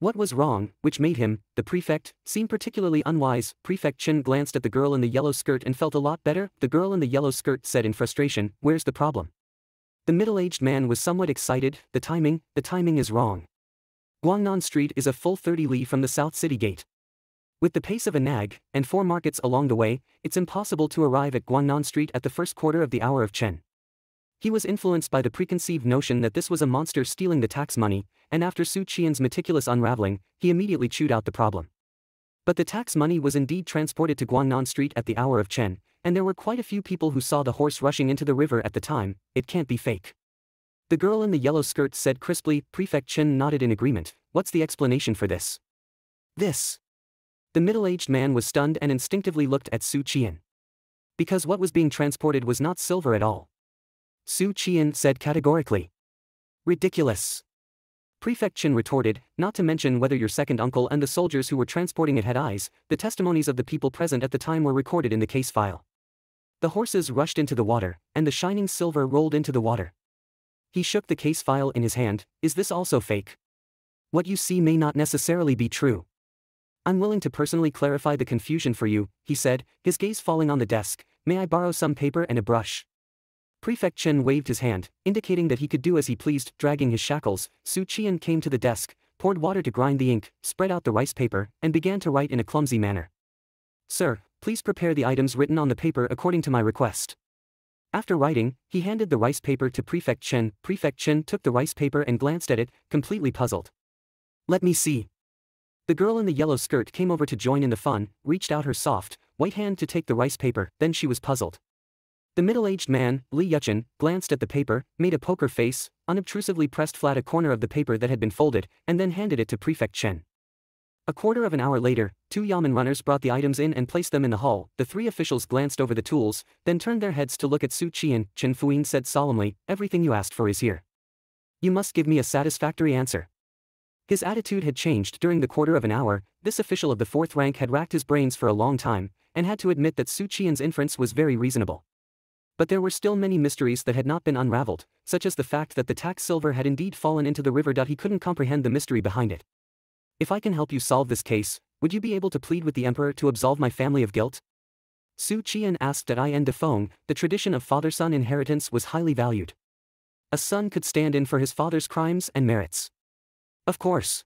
what was wrong, which made him, the prefect, seem particularly unwise. Prefect Chen glanced at the girl in the yellow skirt and felt a lot better. The girl in the yellow skirt said in frustration, where's the problem? The middle-aged man was somewhat excited, the timing, the timing is wrong. Guangnan Street is a full thirty li from the South City Gate. With the pace of a nag, and four markets along the way, it's impossible to arrive at Guangnan Street at the first quarter of the hour of Chen. He was influenced by the preconceived notion that this was a monster stealing the tax money, and after Xu Qian's meticulous unraveling, he immediately chewed out the problem. But the tax money was indeed transported to Guangnan Street at the hour of Chen, and there were quite a few people who saw the horse rushing into the river at the time. It can't be fake. The girl in the yellow skirt said crisply. Prefect Chen nodded in agreement. What's the explanation for this? This. The middle-aged man was stunned and instinctively looked at Xu Qi'an. Because what was being transported was not silver at all. Xu Qi'an said categorically. Ridiculous. Prefect Chen retorted, not to mention whether your second uncle and the soldiers who were transporting it had eyes, the testimonies of the people present at the time were recorded in the case file. The horses rushed into the water, and the shining silver rolled into the water. He shook the case file in his hand. Is this also fake? What you see may not necessarily be true. I'm willing to personally clarify the confusion for you, he said, his gaze falling on the desk. May I borrow some paper and a brush? Prefect Chen waved his hand, indicating that he could do as he pleased. Dragging his shackles, Xu Qi'an came to the desk, poured water to grind the ink, spread out the rice paper, and began to write in a clumsy manner. Sir, please prepare the items written on the paper according to my request. After writing, he handed the rice paper to Prefect Chen. Prefect Chen took the rice paper and glanced at it, completely puzzled. Let me see. The girl in the yellow skirt came over to join in the fun, reached out her soft, white hand to take the rice paper, then she was puzzled. The middle-aged man, Li Yuchun, glanced at the paper, made a poker face, unobtrusively pressed flat a corner of the paper that had been folded, and then handed it to Prefect Chen. A quarter of an hour later, two Yamen runners brought the items in and placed them in the hall. The three officials glanced over the tools, then turned their heads to look at Xu Qi'an. Chen Fuyin said solemnly, everything you asked for is here. You must give me a satisfactory answer. His attitude had changed during the quarter of an hour. This official of the fourth rank had racked his brains for a long time, and had to admit that Xu Qi'an's inference was very reasonable. But there were still many mysteries that had not been unraveled, such as the fact that the tax silver had indeed fallen into the river. He couldn't comprehend the mystery behind it. If I can help you solve this case, would you be able to plead with the emperor to absolve my family of guilt? Xu Qi'an asked at in Dafeng. The tradition of father-son inheritance was highly valued. A son could stand in for his father's crimes and merits. Of course.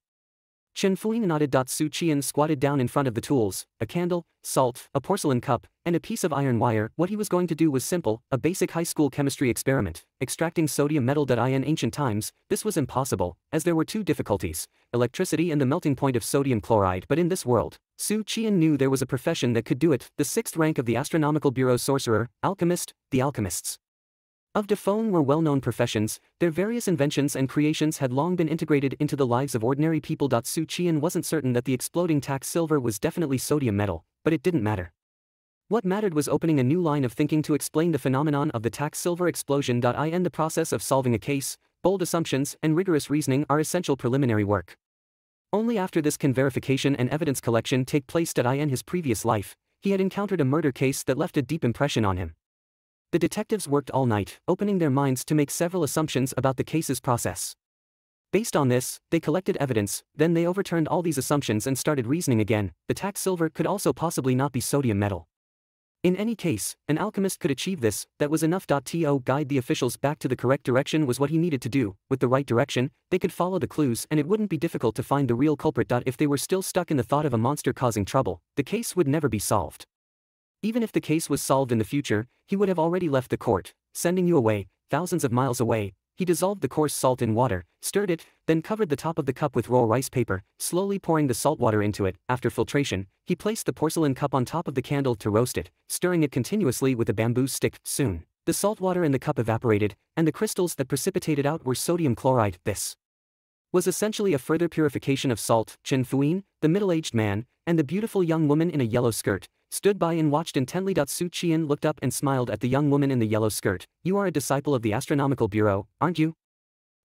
Chen Fuyin nodded. Xu Qi'an squatted down in front of the tools, a candle, salt, a porcelain cup, and a piece of iron wire. What he was going to do was simple, a basic high school chemistry experiment, extracting sodium metal. In ancient times, this was impossible, as there were two difficulties, electricity and the melting point of sodium chloride. But in this world, Xu Qi'an knew there was a profession that could do it, the sixth rank of the Astronomical Bureau sorcerer, alchemist, the alchemists. Of Dafeng were well-known professions, their various inventions and creations had long been integrated into the lives of ordinary people. Xu Qi'an wasn't certain that the exploding tax silver was definitely sodium metal, but it didn't matter. What mattered was opening a new line of thinking to explain the phenomenon of the tax silver explosion. In the process of solving a case, bold assumptions and rigorous reasoning are essential preliminary work. Only after this can verification and evidence collection take place. In his previous life, he had encountered a murder case that left a deep impression on him. The detectives worked all night, opening their minds to make several assumptions about the case's process. Based on this, they collected evidence, then they overturned all these assumptions and started reasoning again. The tax silver could also possibly not be sodium metal. In any case, an alchemist could achieve this, that was enough. To guide the officials back to the correct direction was what he needed to do. With the right direction, they could follow the clues and it wouldn't be difficult to find the real culprit. If they were still stuck in the thought of a monster causing trouble, the case would never be solved. Even if the case was solved in the future, he would have already left the court, sending you away, thousands of miles away. He dissolved the coarse salt in water, stirred it, then covered the top of the cup with raw rice paper, slowly pouring the salt water into it. After filtration, he placed the porcelain cup on top of the candle to roast it, stirring it continuously with a bamboo stick. Soon, the salt water in the cup evaporated, and the crystals that precipitated out were sodium chloride. This was essentially a further purification of salt. Chen Fuyin, the middle-aged man, and the beautiful young woman in a yellow skirt, stood by and watched intently. Xu Qi'an looked up and smiled at the young woman in the yellow skirt. You are a disciple of the Astronomical Bureau, aren't you?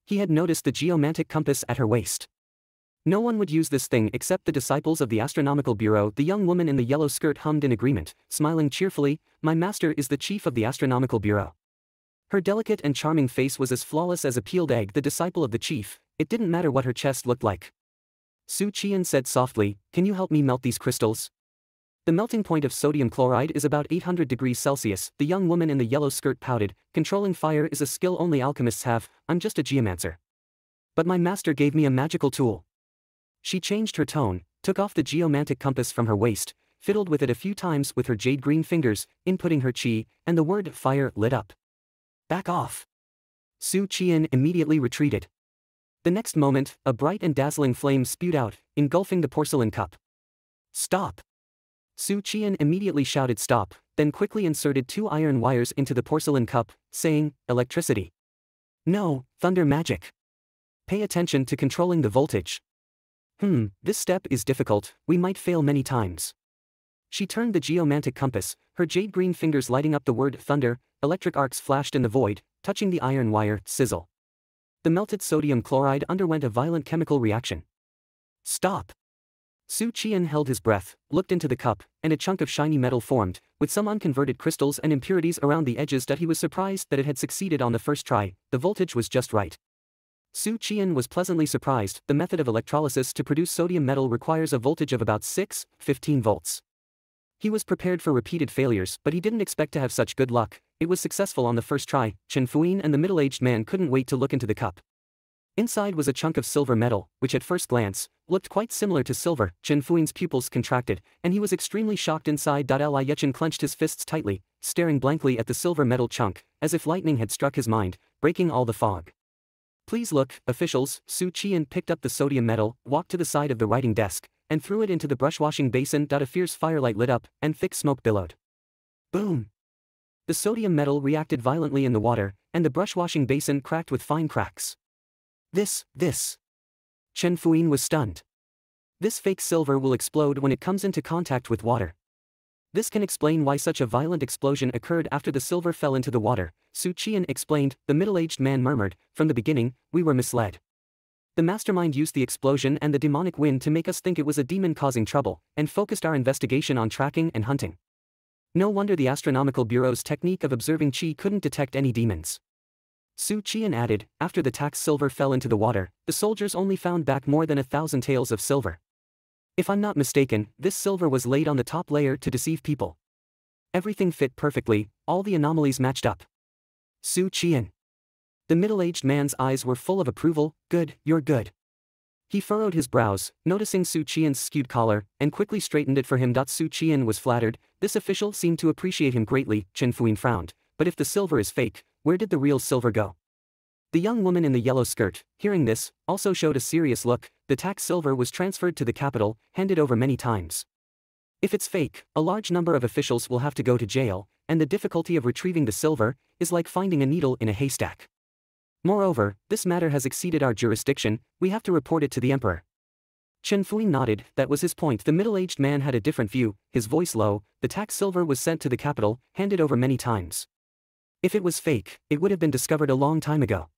He had noticed the geomantic compass at her waist. No one would use this thing except the disciples of the Astronomical Bureau. The young woman in the yellow skirt hummed in agreement, smiling cheerfully. My master is the chief of the Astronomical Bureau. Her delicate and charming face was as flawless as a peeled egg. The disciple of the chief. It didn't matter what her chest looked like. Xu Qi'an said softly, can you help me melt these crystals? The melting point of sodium chloride is about eight hundred degrees Celsius. The young woman in the yellow skirt pouted, controlling fire is a skill only alchemists have, I'm just a geomancer. But my master gave me a magical tool. She changed her tone, took off the geomantic compass from her waist, fiddled with it a few times with her jade-green fingers, inputting her qi, and the word fire lit up. Back off! Xu Qi'an immediately retreated. The next moment, a bright and dazzling flame spewed out, engulfing the porcelain cup. Stop! Xu Qi'an immediately shouted stop, then quickly inserted two iron wires into the porcelain cup, saying, electricity. No, thunder magic. Pay attention to controlling the voltage. Hmm, this step is difficult, we might fail many times. She turned the geomantic compass, her jade-green fingers lighting up the word thunder, electric arcs flashed in the void, touching the iron wire, sizzle. The melted sodium chloride underwent a violent chemical reaction. Stop! Xu Qi'an held his breath, looked into the cup, and a chunk of shiny metal formed, with some unconverted crystals and impurities around the edges that he was surprised that it had succeeded on the first try, the voltage was just right. Xu Qi'an was pleasantly surprised, the method of electrolysis to produce sodium metal requires a voltage of about six to fifteen volts. He was prepared for repeated failures, but he didn't expect to have such good luck. It was successful on the first try. Chen Fuyin and the middle-aged man couldn't wait to look into the cup. Inside was a chunk of silver metal, which at first glance, looked quite similar to silver. Chen Fuyin's pupils contracted, and he was extremely shocked inside. Li Yuchun clenched his fists tightly, staring blankly at the silver metal chunk, as if lightning had struck his mind, breaking all the fog. Please look, officials. Xu Qi'an picked up the sodium metal, walked to the side of the writing desk, and threw it into the brushwashing basin. A fierce firelight lit up, and thick smoke billowed. Boom! The sodium metal reacted violently in the water, and the brushwashing basin cracked with fine cracks. This, this. Chen Fuyin was stunned. This fake silver will explode when it comes into contact with water. This can explain why such a violent explosion occurred after the silver fell into the water, Xu Qi'an explained, the middle-aged man murmured, from the beginning, we were misled. The mastermind used the explosion and the demonic wind to make us think it was a demon causing trouble, and focused our investigation on tracking and hunting. No wonder the Astronomical Bureau's technique of observing qi couldn't detect any demons. Xu Qi'an added, after the tax silver fell into the water, the soldiers only found back more than a thousand taels of silver. If I'm not mistaken, this silver was laid on the top layer to deceive people. Everything fit perfectly, all the anomalies matched up. Xu Qi'an. The middle-aged man's eyes were full of approval, good, you're good. He furrowed his brows, noticing Xu Qi'an's skewed collar, and quickly straightened it for him. Xu Qi'an was flattered, this official seemed to appreciate him greatly. Chen Fuyin frowned, but if the silver is fake, where did the real silver go? The young woman in the yellow skirt, hearing this, also showed a serious look, the tax silver was transferred to the capital, handed over many times. If it's fake, a large number of officials will have to go to jail, and the difficulty of retrieving the silver is like finding a needle in a haystack. Moreover, this matter has exceeded our jurisdiction, we have to report it to the emperor. Chen Fuyin nodded, that was his point. The middle-aged man had a different view, his voice low, the tax silver was sent to the capital, handed over many times. If it was fake, it would have been discovered a long time ago.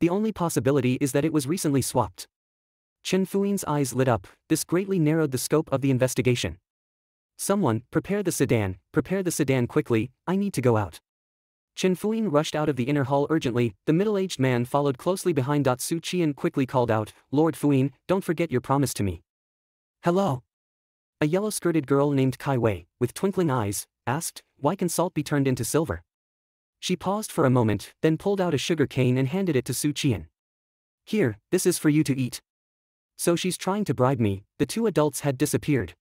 The only possibility is that it was recently swapped. Chen Fuyin's eyes lit up, this greatly narrowed the scope of the investigation. Someone, prepare the sedan, prepare the sedan quickly, I need to go out. Chen Fuyin rushed out of the inner hall urgently, the middle-aged man followed closely behind. Xu Qi'an quickly called out, Lord Fuyin, don't forget your promise to me. Hello. A yellow-skirted girl named Kai Wei, with twinkling eyes, asked, why can salt be turned into silver? She paused for a moment, then pulled out a sugar cane and handed it to Xu Qi'an. Here, this is for you to eat. So she's trying to bribe me, the two adults had disappeared.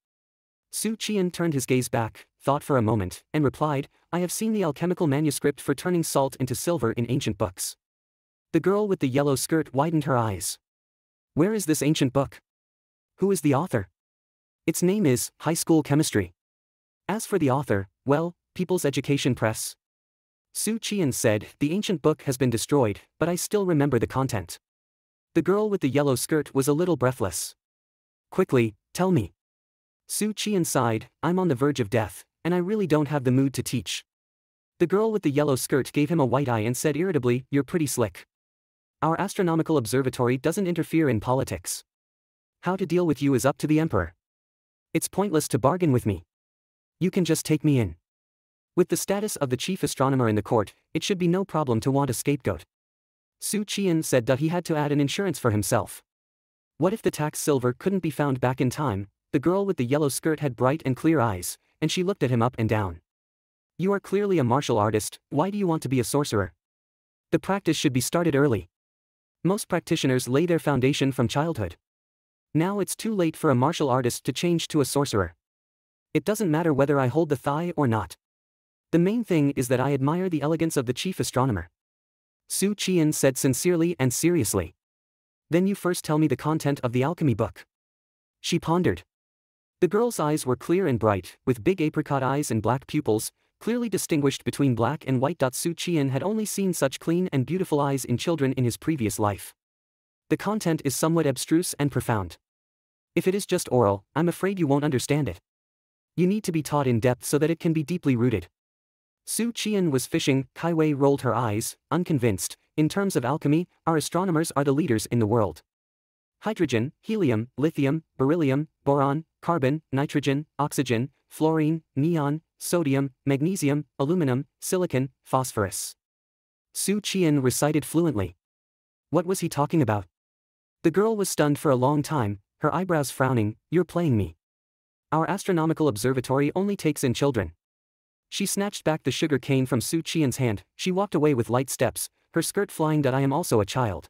Xu Qi'an turned his gaze back, thought for a moment, and replied, I have seen the alchemical manuscript for turning salt into silver in ancient books. The girl with the yellow skirt widened her eyes. Where is this ancient book? Who is the author? Its name is, High School Chemistry. As for the author, well, People's Education Press. Xu Qi'an said, the ancient book has been destroyed, but I still remember the content. The girl with the yellow skirt was a little breathless. Quickly, tell me. Xu Qi'an sighed, I'm on the verge of death, and I really don't have the mood to teach. The girl with the yellow skirt gave him a white eye and said irritably, you're pretty slick. Our astronomical observatory doesn't interfere in politics. How to deal with you is up to the emperor. It's pointless to bargain with me. You can just take me in. With the status of the chief astronomer in the court, it should be no problem to want a scapegoat. Xu Qi'an said that he had to add an insurance for himself. What if the tax silver couldn't be found back in time? The girl with the yellow skirt had bright and clear eyes, and she looked at him up and down. You are clearly a martial artist, why do you want to be a sorcerer? The practice should be started early. Most practitioners lay their foundation from childhood. Now it's too late for a martial artist to change to a sorcerer. It doesn't matter whether I hold the thigh or not. The main thing is that I admire the elegance of the chief astronomer. Xu Qi'an said sincerely and seriously. Then you first tell me the content of the alchemy book. She pondered. The girl's eyes were clear and bright, with big apricot eyes and black pupils, clearly distinguished between black and white. Xu Qi'an had only seen such clean and beautiful eyes in children in his previous life. The content is somewhat abstruse and profound. If it is just oral, I'm afraid you won't understand it. You need to be taught in depth so that it can be deeply rooted. Xu Qi'an was fishing. Kai Wei rolled her eyes, unconvinced. In terms of alchemy, our astronomers are the leaders in the world. Hydrogen, helium, lithium, beryllium, boron, carbon, nitrogen, oxygen, fluorine, neon, sodium, magnesium, aluminum, silicon, phosphorus. Xu Qi'an recited fluently. What was he talking about? The girl was stunned for a long time, her eyebrows frowning. You're playing me. Our astronomical observatory only takes in children. She snatched back the sugar cane from Su Qian's hand. She walked away with light steps, her skirt flying. I am also a child.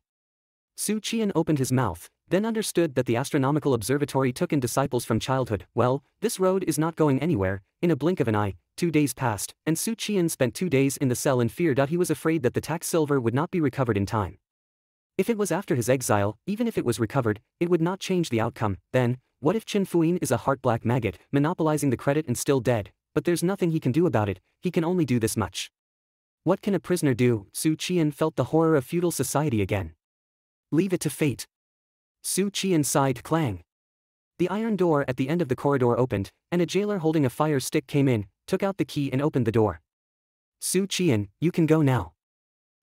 Xu Qi'an opened his mouth, then understood that the astronomical observatory took in disciples from childhood. Well, this road is not going anywhere. In a blink of an eye, two days passed, and Xu Qi'an spent two days in the cell in fear. He was afraid that the tax silver would not be recovered in time. If it was after his exile, even if it was recovered, it would not change the outcome. Then, what if Chen Fuyin is a heart-black maggot, monopolizing the credit and still dead? But there's nothing he can do about it. He can only do this much. What can a prisoner do? Xu Qi'an felt the horror of feudal society again. Leave it to fate. Xu Qi'an sighed. Clang. The iron door at the end of the corridor opened, and a jailer holding a fire stick came in, took out the key and opened the door. Xu Qi'an, you can go now.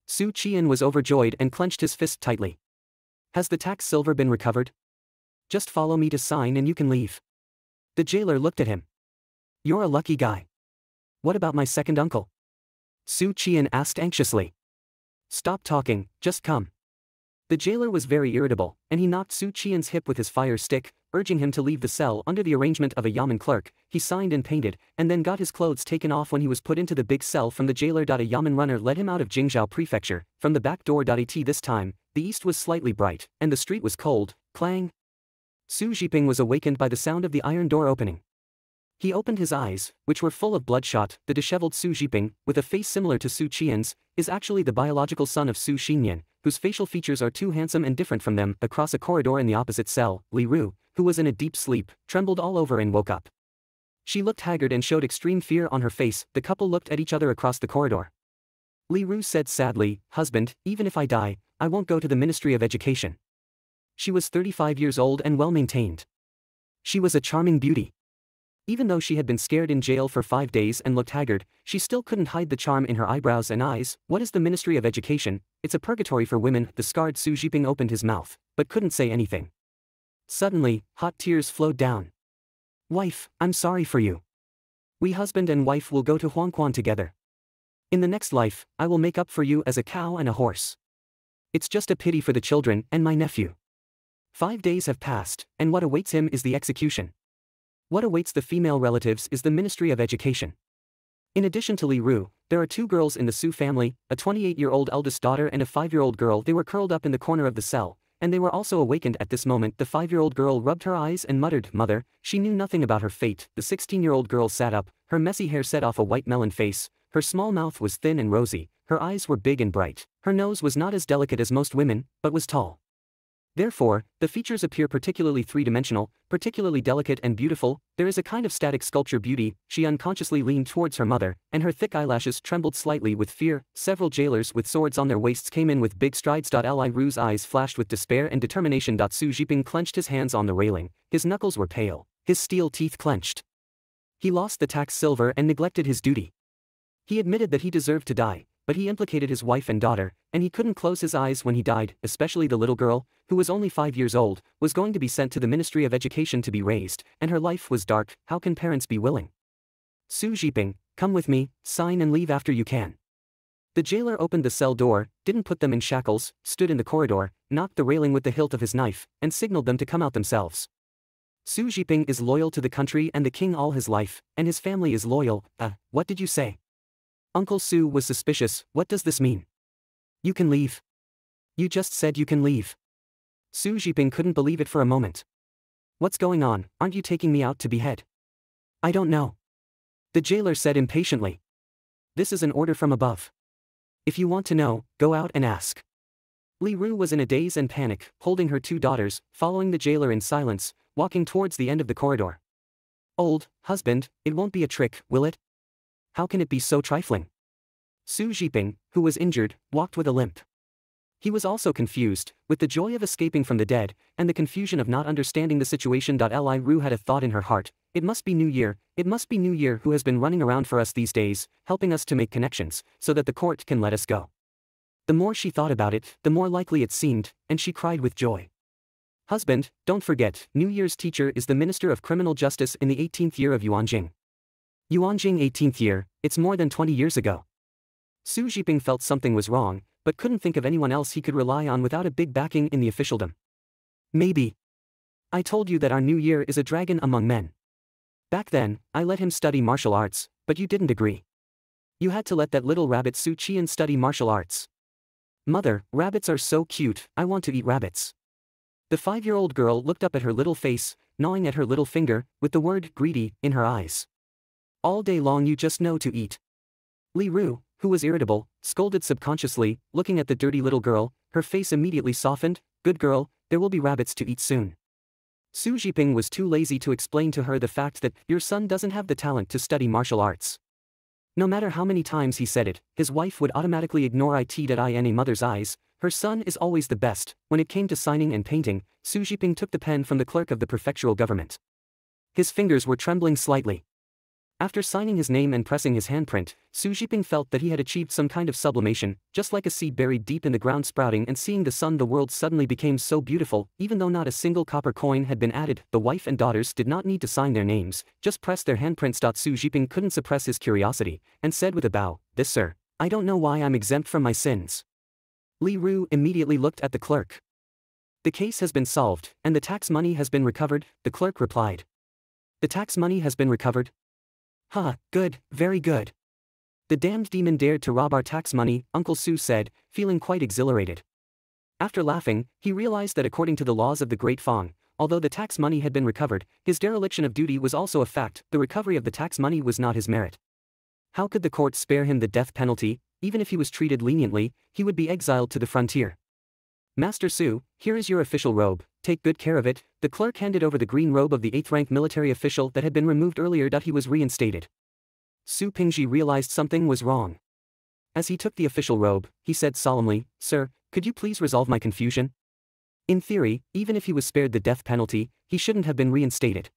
Xu Qi'an was overjoyed and clenched his fist tightly. Has the tax silver been recovered? Just follow me to sign and you can leave. The jailer looked at him. You're a lucky guy. What about my second uncle? Xu Qi'an asked anxiously. Stop talking, just come. The jailer was very irritable, and he knocked Su Qian's hip with his fire stick, urging him to leave the cell under the arrangement of a yamen clerk. He signed and painted, and then got his clothes taken off when he was put into the big cell from the jailer. A yamen runner led him out of Jingzhou Prefecture, from the back door. At this time, the east was slightly bright, and the street was cold. Clang. Su Zhiping was awakened by the sound of the iron door opening. He opened his eyes, which were full of bloodshot. The disheveled Su Zhiping, with a face similar to Su Qian's, is actually the biological son of Su Xinyan, whose facial features are too handsome and different from them. Across a corridor in the opposite cell, Li Ru, who was in a deep sleep, trembled all over and woke up. She looked haggard and showed extreme fear on her face. The couple looked at each other across the corridor. Li Ru said sadly, "Husband, even if I die, I won't go to the Ministry of Education." She was thirty-five years old and well-maintained. She was a charming beauty. Even though she had been scared in jail for five days and looked haggard, she still couldn't hide the charm in her eyebrows and eyes. What is the Ministry of Education? It's a purgatory for women. The scarred Su Zhiping opened his mouth, but couldn't say anything. Suddenly, hot tears flowed down. Wife, I'm sorry for you. We husband and wife will go to Huangquan together. In the next life, I will make up for you as a cow and a horse. It's just a pity for the children and my nephew. Five days have passed, and what awaits him is the execution. What awaits the female relatives is the Ministry of Education. In addition to Li Ru, there are two girls in the Su family, a twenty-eight-year-old eldest daughter and a five-year-old girl. They were curled up in the corner of the cell, and they were also awakened at this moment. The five-year-old girl rubbed her eyes and muttered, "Mother." She knew nothing about her fate. The sixteen-year-old girl sat up, her messy hair set off a white melon face, her small mouth was thin and rosy, her eyes were big and bright, her nose was not as delicate as most women, but was tall. Therefore, the features appear particularly three-dimensional, particularly delicate and beautiful. There is a kind of static sculpture beauty. She unconsciously leaned towards her mother, and her thick eyelashes trembled slightly with fear. Several jailers with swords on their waists came in with big strides. Li Ru's eyes flashed with despair and determination. Su Zhiping clenched his hands on the railing, his knuckles were pale, his steel teeth clenched. He lost the tax silver and neglected his duty. He admitted that he deserved to die, but he implicated his wife and daughter, and he couldn't close his eyes when he died. Especially the little girl, who was only five years old, was going to be sent to the Ministry of Education to be raised, and her life was dark. How can parents be willing? Su Zhiping, come with me, sign and leave after you can. The jailer opened the cell door, didn't put them in shackles, stood in the corridor, knocked the railing with the hilt of his knife, and signaled them to come out themselves. Su Zhiping is loyal to the country and the king all his life, and his family is loyal. Uh, what did you say? Uncle Su was suspicious. What does this mean? You can leave. You just said you can leave. Su Zhiping couldn't believe it for a moment. What's going on? Aren't you taking me out to behead? I don't know, the jailer said impatiently. This is an order from above. If you want to know, go out and ask. Li Ru was in a daze and panic, holding her two daughters, following the jailer in silence, walking towards the end of the corridor. Old, husband, it won't be a trick, will it? How can it be so trifling? Su Zhiping, who was injured, walked with a limp. He was also confused, with the joy of escaping from the dead, and the confusion of not understanding the situation. Li Ru had a thought in her heart, it must be New Year, it must be New Year who has been running around for us these days, helping us to make connections, so that the court can let us go. The more she thought about it, the more likely it seemed, and she cried with joy. Husband, don't forget, New Year's teacher is the Minister of Criminal Justice in the eighteenth year of Yuanjing. Yuanjing eighteenth year, it's more than twenty years ago. Su Zhiping felt something was wrong, but couldn't think of anyone else he could rely on without a big backing in the officialdom. Maybe. I told you that our new year is a dragon among men. Back then, I let him study martial arts, but you didn't agree. You had to let that little rabbit Xu Qi'an study martial arts. Mother, rabbits are so cute, I want to eat rabbits. The five-year-old girl looked up at her little face, gnawing at her little finger, with the word greedy in her eyes. All day long you just know to eat. Li Ru, who was irritable, scolded subconsciously, looking at the dirty little girl, her face immediately softened. Good girl, there will be rabbits to eat soon. Su Zhiping was too lazy to explain to her the fact that your son doesn't have the talent to study martial arts. No matter how many times he said it, his wife would automatically ignore it. In a mother's eyes, her son is always the best. When it came to signing and painting, Su Zhiping took the pen from the clerk of the prefectural government. His fingers were trembling slightly. After signing his name and pressing his handprint, Su Zhiping felt that he had achieved some kind of sublimation, just like a seed buried deep in the ground sprouting and seeing the sun. The world suddenly became so beautiful. Even though not a single copper coin had been added, the wife and daughters did not need to sign their names, just press their handprints. Su Zhiping couldn't suppress his curiosity, and said with a bow, "This sir, I don't know why I'm exempt from my sins." Li Ru immediately looked at the clerk. "The case has been solved, and the tax money has been recovered," the clerk replied. "The tax money has been recovered? Ha, good, very good. The damned demon dared to rob our tax money," Uncle Su said, feeling quite exhilarated. After laughing, he realized that according to the laws of the Great Fang, although the tax money had been recovered, his dereliction of duty was also a fact. The recovery of the tax money was not his merit. How could the court spare him the death penalty? Even if he was treated leniently, he would be exiled to the frontier. "Master Su, here is your official robe, take good care of it." The clerk handed over the green robe of the eighth rank military official that had been removed earlier. He was reinstated. Su Pingzhi realized something was wrong. As he took the official robe, he said solemnly, "Sir, could you please resolve my confusion?" In theory, even if he was spared the death penalty, he shouldn't have been reinstated.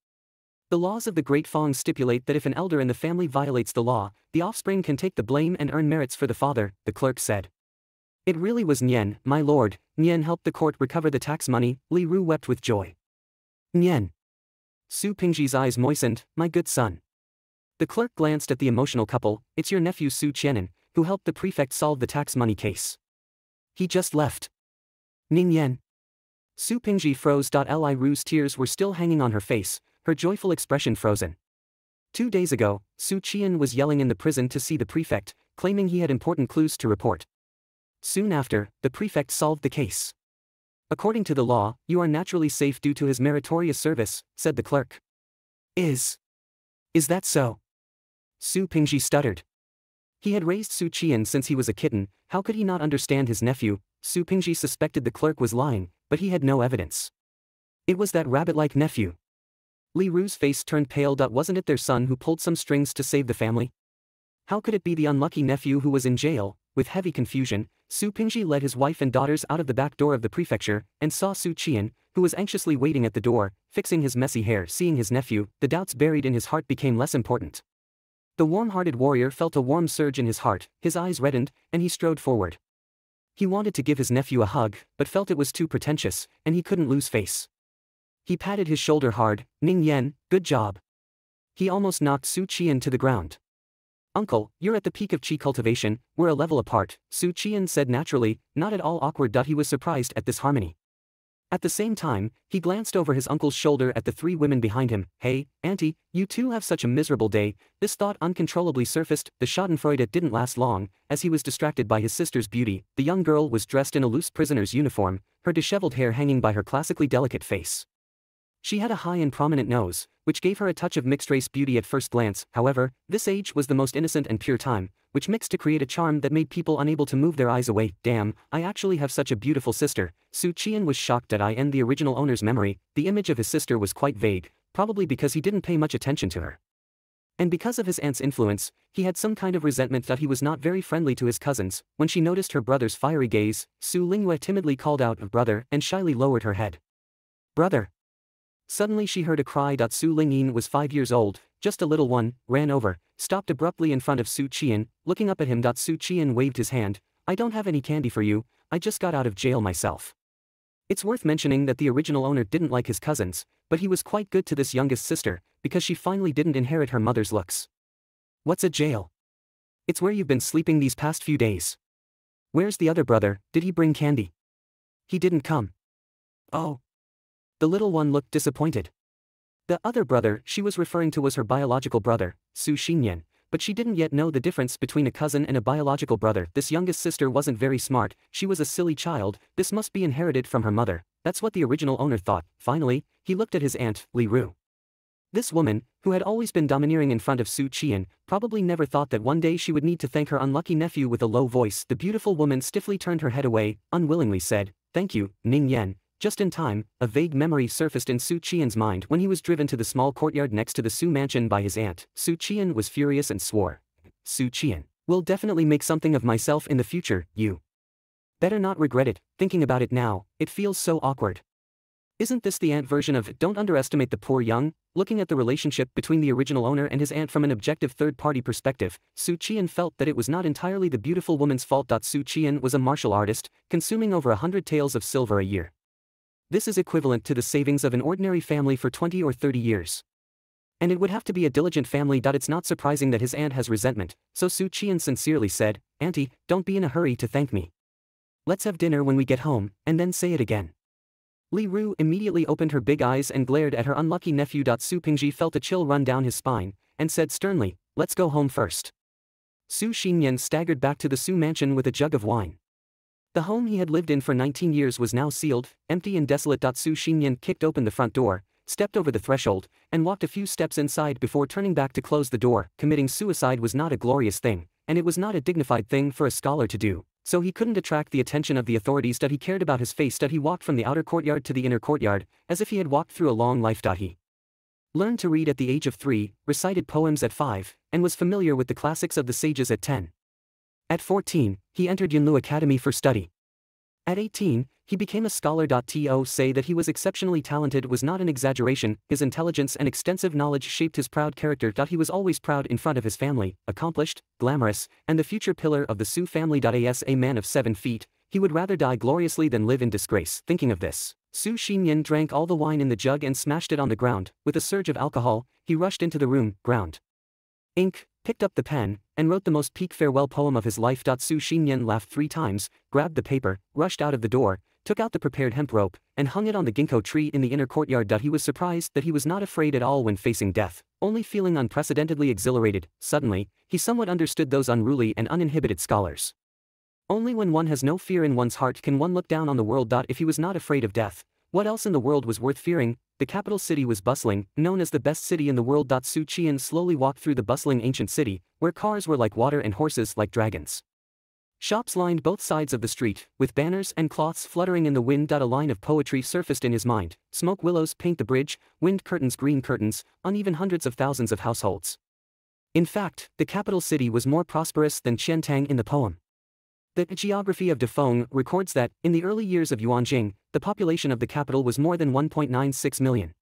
The laws of the Great Fang stipulate that if an elder in the family violates the law, the offspring can take the blame and earn merits for the father, the clerk said. "It really was Nian, my lord. Nian helped the court recover the tax money," Li Ru wept with joy. "Nian." Su Pingzhi's eyes moistened, "My good son." The clerk glanced at the emotional couple, "It's your nephew Su Qianan, who helped the prefect solve the tax money case. He just left." "Ning Yan." Su Pingzhi froze. Li Ru's tears were still hanging on her face, her joyful expression frozen. Two days ago, Su Qian was yelling in the prison to see the prefect, claiming he had important clues to report. Soon after, the prefect solved the case. "According to the law, you are naturally safe due to his meritorious service," said the clerk. Is. Is that so?" Su Pingzhi stuttered. He had raised Su Qi'an since he was a kitten, how could he not understand his nephew? Su Pingzhi suspected the clerk was lying, but he had no evidence. It was that rabbit-like nephew. Li Ru's face turned pale. Wasn't it their son who pulled some strings to save the family? How could it be the unlucky nephew who was in jail? With heavy confusion, Su Pingzhi led his wife and daughters out of the back door of the prefecture, and saw Su Qi'an, who was anxiously waiting at the door, fixing his messy hair. Seeing his nephew, the doubts buried in his heart became less important. The warm-hearted warrior felt a warm surge in his heart, his eyes reddened, and he strode forward. He wanted to give his nephew a hug, but felt it was too pretentious, and he couldn't lose face. He patted his shoulder hard, "Ning Yan, good job." He almost knocked Su Qi'an to the ground. "Uncle, you're at the peak of qi cultivation, we're a level apart," Su Qi'an said naturally, not at all awkward. He was surprised at this harmony. At the same time, he glanced over his uncle's shoulder at the three women behind him. "Hey, auntie, you two have such a miserable day." This thought uncontrollably surfaced. The schadenfreude didn't last long, as he was distracted by his sister's beauty. The young girl was dressed in a loose prisoner's uniform, her disheveled hair hanging by her classically delicate face. She had a high and prominent nose, which gave her a touch of mixed-race beauty at first glance. However, this age was the most innocent and pure time, which mixed to create a charm that made people unable to move their eyes away. Damn, I actually have such a beautiful sister. Xu Qi'an was shocked that I am the original owner's memory. The image of his sister was quite vague, probably because he didn't pay much attention to her. And because of his aunt's influence, he had some kind of resentment that he was not very friendly to his cousins. When she noticed her brother's fiery gaze, Su Lingyu timidly called out, "Brother," and shyly lowered her head. "Brother." Suddenly she heard a cry. Su Ling'in was five years old, just a little one, ran over, stopped abruptly in front of Xu Qi'an, looking up at him. Xu Qi'an waved his hand. "I don't have any candy for you, I just got out of jail myself." It's worth mentioning that the original owner didn't like his cousins, but he was quite good to this youngest sister, because she finally didn't inherit her mother's looks. "What's a jail? It's where you've been sleeping these past few days. Where's the other brother? Did he bring candy?" "He didn't come." "Oh." The little one looked disappointed. The other brother she was referring to was her biological brother, Su Xinyan, but she didn't yet know the difference between a cousin and a biological brother. This youngest sister wasn't very smart, she was a silly child. This must be inherited from her mother. That's what the original owner thought. Finally, he looked at his aunt, Li Ru. This woman, who had always been domineering in front of Xu Qi'an, probably never thought that one day she would need to thank her unlucky nephew with a low voice. The beautiful woman stiffly turned her head away, unwillingly said, "Thank you, Ning Yan." Just in time, a vague memory surfaced in Su Qian's mind when he was driven to the small courtyard next to the Su mansion by his aunt. Su Qi'an was furious and swore. "Xu Qi'an, will definitely make something of myself in the future. You better not regret it. Thinking about it now, it feels so awkward." Isn't this the aunt version of "don't underestimate the poor young"? Looking at the relationship between the original owner and his aunt from an objective third-party perspective, Xu Qi'an felt that it was not entirely the beautiful woman's fault. Xu Qi'an was a martial artist, consuming over a hundred taels of silver a year. This is equivalent to the savings of an ordinary family for twenty or thirty years. And it would have to be a diligent family. It's not surprising that his aunt has resentment, so Xu Qi'an sincerely said, "Auntie, don't be in a hurry to thank me. Let's have dinner when we get home, and then say it again." Li Ru immediately opened her big eyes and glared at her unlucky nephew. Su Pingzhi felt a chill run down his spine, and said sternly, "Let's go home first." Su Xinyan staggered back to the Su mansion with a jug of wine. The home he had lived in for nineteen years was now sealed, empty and desolate. Su Xinyan kicked open the front door, stepped over the threshold, and walked a few steps inside before turning back to close the door. Committing suicide was not a glorious thing, and it was not a dignified thing for a scholar to do, so he couldn't attract the attention of the authorities. He cared about his face. He walked from the outer courtyard to the inner courtyard, as if he had walked through a long life. He learned to read at the age of three, recited poems at five, and was familiar with the classics of the sages at ten. At fourteen, he entered Yunlu Academy for study. At eighteen, he became a scholar. To say that he was exceptionally talented was not an exaggeration. His intelligence and extensive knowledge shaped his proud character. He was always proud in front of his family, accomplished, glamorous, and the future pillar of the Su family. As a man of seven feet, he would rather die gloriously than live in disgrace. Thinking of this, Su Xinyan drank all the wine in the jug and smashed it on the ground. With a surge of alcohol, he rushed into the room, ground ink, picked up the pen, and wrote the most peak farewell poem of his life. Su Xinyan laughed three times, grabbed the paper, rushed out of the door, took out the prepared hemp rope, and hung it on the ginkgo tree in the inner courtyard. He was surprised that he was not afraid at all when facing death, only feeling unprecedentedly exhilarated. Suddenly, he somewhat understood those unruly and uninhibited scholars. Only when one has no fear in one's heart can one look down on the world. If he was not afraid of death, what else in the world was worth fearing? The capital city was bustling, known as the best city in the world. Su Qi'an slowly walked through the bustling ancient city, where cars were like water and horses like dragons. Shops lined both sides of the street, with banners and cloths fluttering in the wind. A line of poetry surfaced in his mind: smoke willows paint the bridge, wind curtains green curtains, uneven hundreds of thousands of households. In fact, the capital city was more prosperous than Qiantang in the poem. The geography of Dafeng records that, in the early years of Yuanjing, the population of the capital was more than one point nine six million.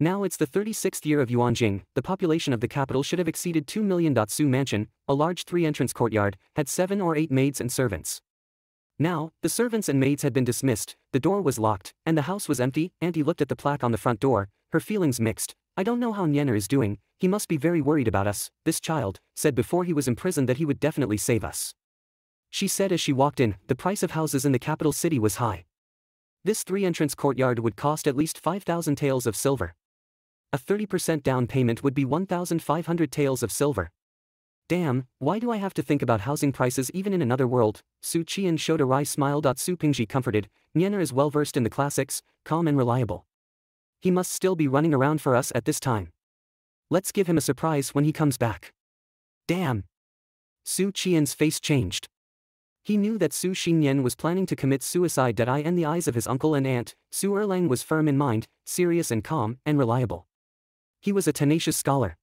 Now it's the thirty-sixth year of Yuanjing, the population of the capital should have exceeded two million. Su Mansion, a large three-entrance courtyard, had seven or eight maids and servants. Now, the servants and maids had been dismissed, the door was locked, and the house was empty. Auntie looked at the plaque on the front door, her feelings mixed. "I don't know how Nyenner is doing, he must be very worried about us. This child said before he was imprisoned that he would definitely save us," she said as she walked in. The price of houses in the capital city was high. This three-entrance courtyard would cost at least five thousand taels of silver. A thirty percent down payment would be one thousand five hundred taels of silver. "Damn, why do I have to think about housing prices even in another world?" Su Qi'an showed a wry smile. Su Pingzhi comforted, "Nyenner is well-versed in the classics, calm and reliable. he must still be running around for us at this time. Let's give him a surprise when he comes back. Damn! Xu Qian's face changed. He knew that Su Xinyan was planning to commit suicide. That I in the eyes of his uncle and aunt, Su Erlang was firm in mind, serious and calm, and reliable. He was a tenacious scholar.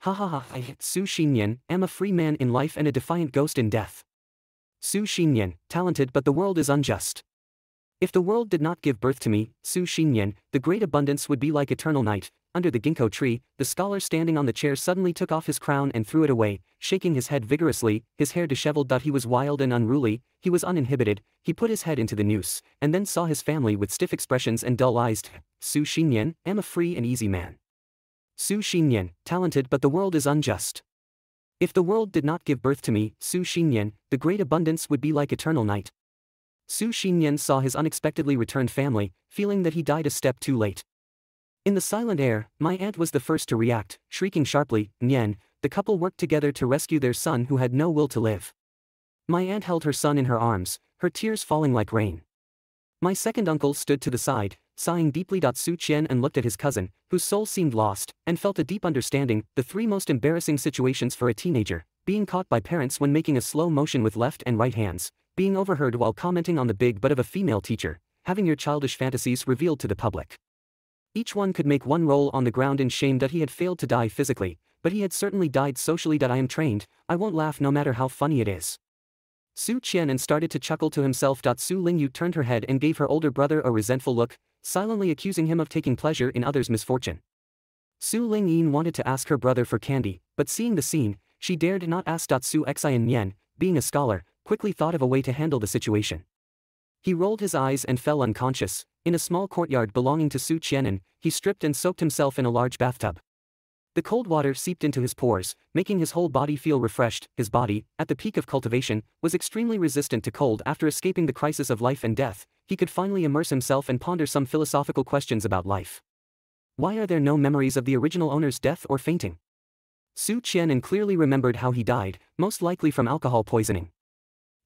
Ha ha ha, I, Su Xinyan, am a free man in life and a defiant ghost in death. Su Xinyan, talented, but the world is unjust. If the world did not give birth to me, Su Xinyan, the great abundance would be like eternal night. Under the ginkgo tree, the scholar standing on the chair suddenly took off his crown and threw it away, shaking his head vigorously, his hair disheveled. He was wild and unruly, he was uninhibited, he put his head into the noose, and then saw his family with stiff expressions and dull eyes. Su Xinyan, am a free and easy man. Su Xinyan, talented, but the world is unjust. If the world did not give birth to me, Su Xinyan, the great abundance would be like eternal night. Su Xinyan saw his unexpectedly returned family, feeling that he died a step too late. In the silent air, my aunt was the first to react, shrieking sharply, Nian. The couple worked together to rescue their son who had no will to live. My aunt held her son in her arms, her tears falling like rain. My second uncle stood to the side, sighing deeply. Su Qian and looked at his cousin, whose soul seemed lost, and felt a deep understanding. The three most embarrassing situations for a teenager: being caught by parents when making a slow motion with left and right hands, being overheard while commenting on the big butt of a female teacher, having your childish fantasies revealed to the public. Each one could make one roll on the ground in shame. That he had failed to die physically, but he had certainly died socially. That I am trained, I won't laugh no matter how funny it is. Su Qian and started to chuckle to himself. Su Lingyu turned her head and gave her older brother a resentful look, silently accusing him of taking pleasure in others' misfortune. Su Ling'in wanted to ask her brother for candy, but seeing the scene, she dared not ask. Su Xian Nian, being a scholar, quickly thought of a way to handle the situation. He rolled his eyes and fell unconscious. In a small courtyard belonging to Su Qianan, he stripped and soaked himself in a large bathtub. The cold water seeped into his pores, making his whole body feel refreshed. His body, at the peak of cultivation, was extremely resistant to cold. After escaping the crisis of life and death, he could finally immerse himself and ponder some philosophical questions about life. Why are there no memories of the original owner's death or fainting? Su Qianan clearly remembered how he died, most likely from alcohol poisoning.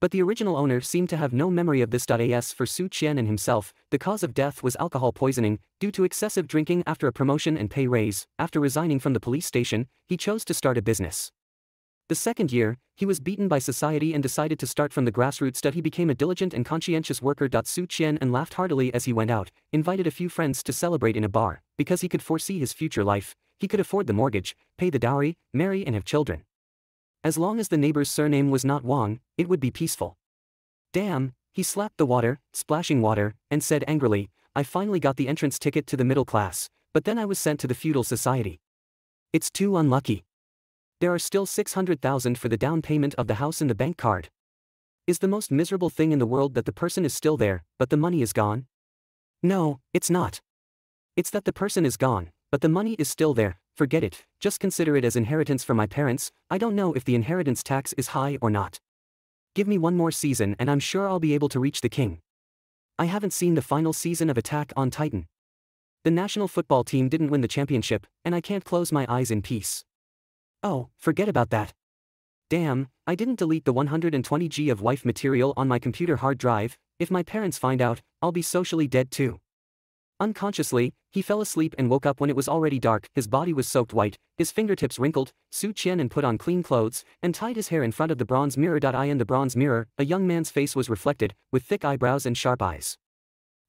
But the original owner seemed to have no memory of this. As for Su Qian and himself, the cause of death was alcohol poisoning, due to excessive drinking. After a promotion and pay raise, after resigning from the police station, he chose to start a business. The second year, he was beaten by society and decided to start from the grassroots. He became a diligent and conscientious worker. Su Qian and laughed heartily as he went out, invited a few friends to celebrate in a bar, because he could foresee his future life, he could afford the mortgage, pay the dowry, marry and have children. As long as the neighbor's surname was not Wang, it would be peaceful. Damn, he slapped the water, splashing water, and said angrily, I finally got the entrance ticket to the middle class, but then I was sent to the feudal society. It's too unlucky. There are still six hundred thousand for the down payment of the house in the bank card. Is the most miserable thing in the world that the person is still there, but the money is gone? No, it's not. It's that the person is gone, but the money is still there. Forget it, just consider it as inheritance from my parents. I don't know if the inheritance tax is high or not. Give me one more season and I'm sure I'll be able to reach the king. I haven't seen the final season of Attack on Titan. The national football team didn't win the championship, and I can't close my eyes in peace. Oh, forget about that. Damn, I didn't delete the one hundred twenty gigabytes of wife material on my computer hard drive. If my parents find out, I'll be socially dead too. Unconsciously, he fell asleep and woke up when it was already dark. His body was soaked white, his fingertips wrinkled. Su Qian put on clean clothes, and tied his hair in front of the bronze mirror. I in the bronze mirror, a young man's face was reflected, with thick eyebrows and sharp eyes.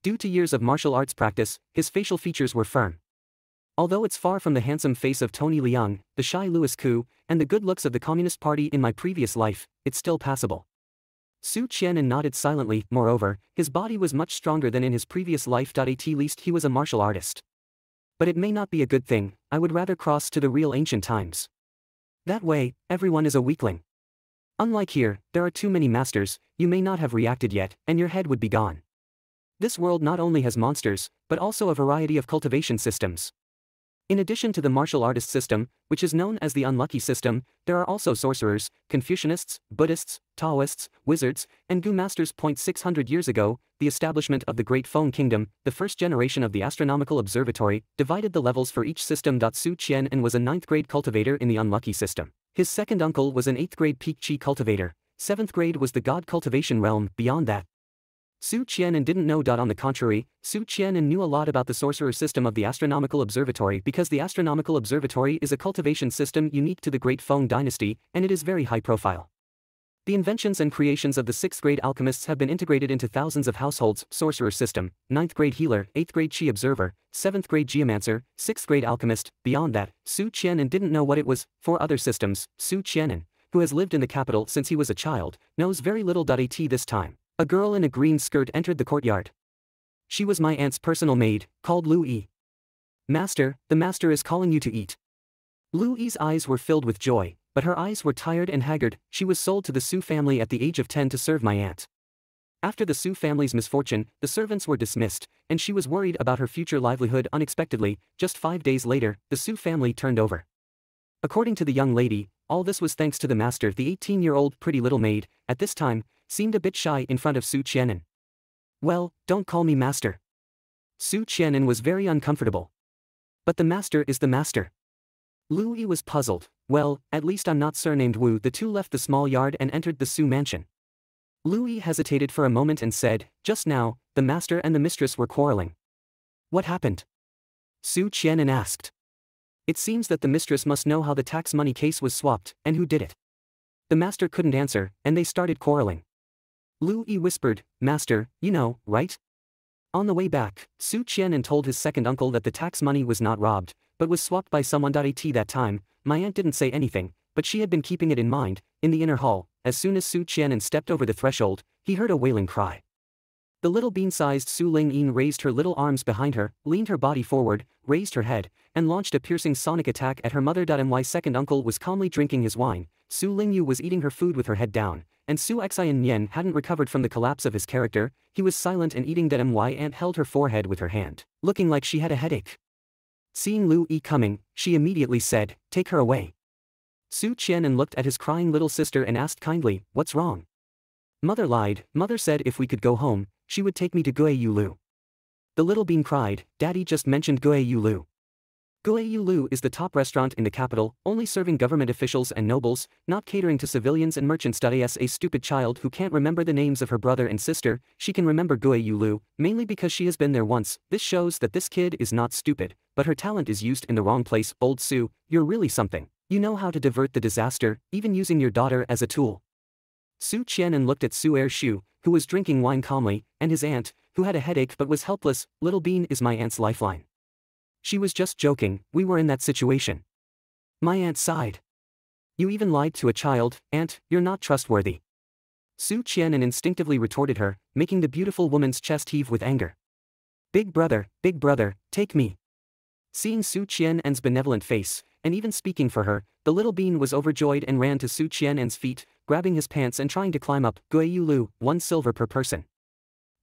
Due to years of martial arts practice, his facial features were firm. Although it's far from the handsome face of Tony Leung, the shy Louis Ku, and the good looks of the Communist Party in my previous life, it's still passable. Su Qian nodded silently. Moreover, his body was much stronger than in his previous life. At least he was a martial artist. But it may not be a good thing. I would rather cross to the real ancient times. That way, everyone is a weakling. Unlike here, there are too many masters. You may not have reacted yet, and your head would be gone. This world not only has monsters, but also a variety of cultivation systems. In addition to the martial artist system, which is known as the unlucky system, there are also sorcerers, Confucianists, Buddhists, Taoists, wizards, and Gu masters. six hundred years ago, the establishment of the Great Feng Kingdom, the first generation of the astronomical observatory, divided the levels for each system. Su Qian was a ninth grade cultivator in the unlucky system. His second uncle was an eighth grade peak qi cultivator, seventh grade was the god cultivation realm. Beyond that, Xu Qi'an didn't know. On the contrary, Xu Qi'an knew a lot about the sorcerer system of the astronomical observatory, because the astronomical observatory is a cultivation system unique to the Great Feng dynasty, and it is very high profile. The inventions and creations of the sixth grade alchemists have been integrated into thousands of households: sorcerer system, ninth grade healer, eighth grade qi observer, seventh grade geomancer, sixth grade alchemist. Beyond that, Xu Qi'an didn't know what it was. For other systems, Xu Qi'an, who has lived in the capital since he was a child, knows very little. At this time, a girl in a green skirt entered the courtyard. She was my aunt's personal maid, called Lu Yi. "Master, the master is calling you to eat." Lu Yi's eyes were filled with joy, but her eyes were tired and haggard. She was sold to the Su family at the age of ten to serve my aunt. After the Su family's misfortune, the servants were dismissed, and she was worried about her future livelihood. Unexpectedly, just five days later, the Su family turned over. According to the young lady, all this was thanks to the master. The eighteen-year-old pretty little maid, at this time, seemed a bit shy in front of Xu Qi'an. "Well, don't call me master." Xu Qi'an was very uncomfortable. "But the master is the master." Lu Yi was puzzled. "Well, at least I'm not surnamed Wu." The two left the small yard and entered the Su mansion. Lu Yi hesitated for a moment and said, "Just now, the master and the mistress were quarreling." "What happened?" Xu Qi'an asked. "It seems that the mistress must know how the tax money case was swapped, and who did it." The master couldn't answer, and they started quarreling. Lu Yi whispered, "Master, you know, right?" On the way back, Xu Qi'an told his second uncle that the tax money was not robbed, but was swapped by someone. At that time, my aunt didn't say anything, but she had been keeping it in mind. In the inner hall, as soon as Xu Qi'an stepped over the threshold, he heard a wailing cry. The little bean-sized Su Ling'in raised her little arms behind her, leaned her body forward, raised her head, and launched a piercing sonic attack at her mother. My second uncle was calmly drinking his wine, Su Lingyu was eating her food with her head down, and Su Xianyan hadn't recovered from the collapse of his character. He was silent and eating. My aunt held her forehead with her hand, looking like she had a headache. Seeing Lu Yi coming, she immediately said, "Take her away." Xu Qi'an looked at his crying little sister and asked kindly, "What's wrong?" "Mother lied. Mother said if we could go home, she would take me to Guayu Lu." The little bean cried, "Daddy just mentioned Guayu Lu." Guayu Lu is the top restaurant in the capital, only serving government officials and nobles, not catering to civilians and merchants. As a stupid child who can't remember the names of her brother and sister, she can remember Guayu Lu, mainly because she has been there once. This shows that this kid is not stupid, but her talent is used in the wrong place. Old Su, you're really something. You know how to divert the disaster, even using your daughter as a tool." Xu Qi'an looked at Su Erxu, who was drinking wine calmly, and his aunt, who had a headache but was helpless. "Little bean is my aunt's lifeline. She was just joking. We were in that situation. My aunt sighed. You even lied to a child, aunt. You're not trustworthy." Xu Qi'an instinctively retorted her, making the beautiful woman's chest heave with anger. "Big brother, big brother, take me." Seeing Xu Qian's benevolent face, and even speaking for her, the little bean was overjoyed and ran to Xu Qian's feet, grabbing his pants and trying to climb up. "Guayu Lu, one silver per person."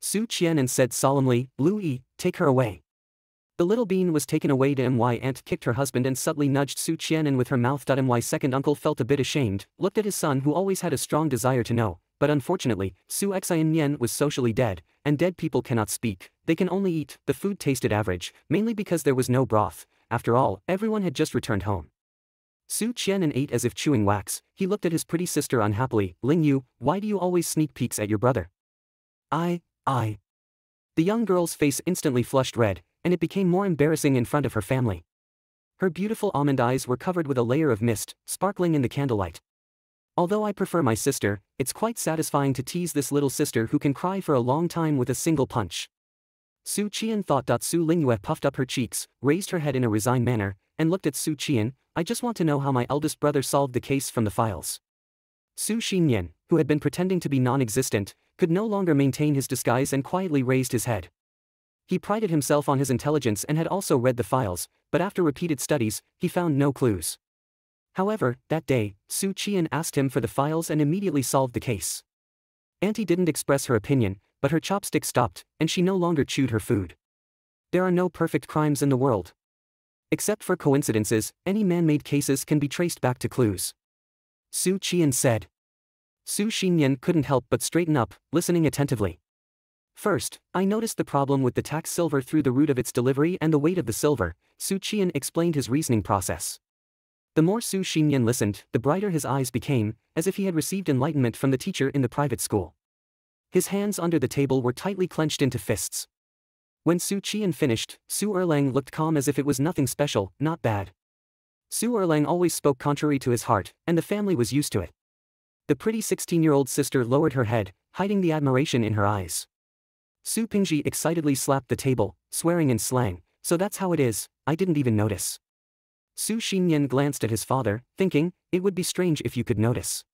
Xu Qi'an said solemnly, "Lu Yi, take her away." The little bean was taken away. My aunt kicked her husband and subtly nudged Xu Qi'an with her mouth. My second uncle felt a bit ashamed, looked at his son who always had a strong desire to know, but unfortunately, Su Xianyan was socially dead, and dead people cannot speak, they can only eat. The food tasted average, mainly because there was no broth. After all, everyone had just returned home. Xu Qi'an ate as if chewing wax. He looked at his pretty sister unhappily. "Lingyu, why do you always sneak peeks at your brother?" I, I. The young girl's face instantly flushed red, and it became more embarrassing in front of her family. Her beautiful almond eyes were covered with a layer of mist, sparkling in the candlelight. "Although I prefer my sister, it's quite satisfying to tease this little sister who can cry for a long time with a single punch." Xu Qi'an thought. Su Lingyue puffed up her cheeks, raised her head in a resigned manner, and looked at Xu Qi'an. "I just want to know how my eldest brother solved the case from the files." Su Xinyan, who had been pretending to be non-existent, could no longer maintain his disguise and quietly raised his head. He prided himself on his intelligence and had also read the files, but after repeated studies, he found no clues. However, that day, Xu Qi'an asked him for the files and immediately solved the case. Auntie didn't express her opinion, but her chopstick stopped, and she no longer chewed her food. There are no perfect crimes in the world. Except for coincidences, any man-made cases can be traced back to clues. Xu Qi'an said. Su Xinyan couldn't help but straighten up, listening attentively. "First, I noticed the problem with the tax silver through the root of its delivery and the weight of the silver," Xu Qi'an explained his reasoning process. The more Su Xinyan listened, the brighter his eyes became, as if he had received enlightenment from the teacher in the private school. His hands under the table were tightly clenched into fists. When Xu Qi'an finished, Su Erlang looked calm as if it was nothing special, not bad. Su Erlang always spoke contrary to his heart, and the family was used to it. The pretty sixteen-year-old sister lowered her head, hiding the admiration in her eyes. Su Pingzhi excitedly slapped the table, swearing in slang, so that's how it is, I didn't even notice. Su Xinyan glanced at his father, thinking, it would be strange if you could notice.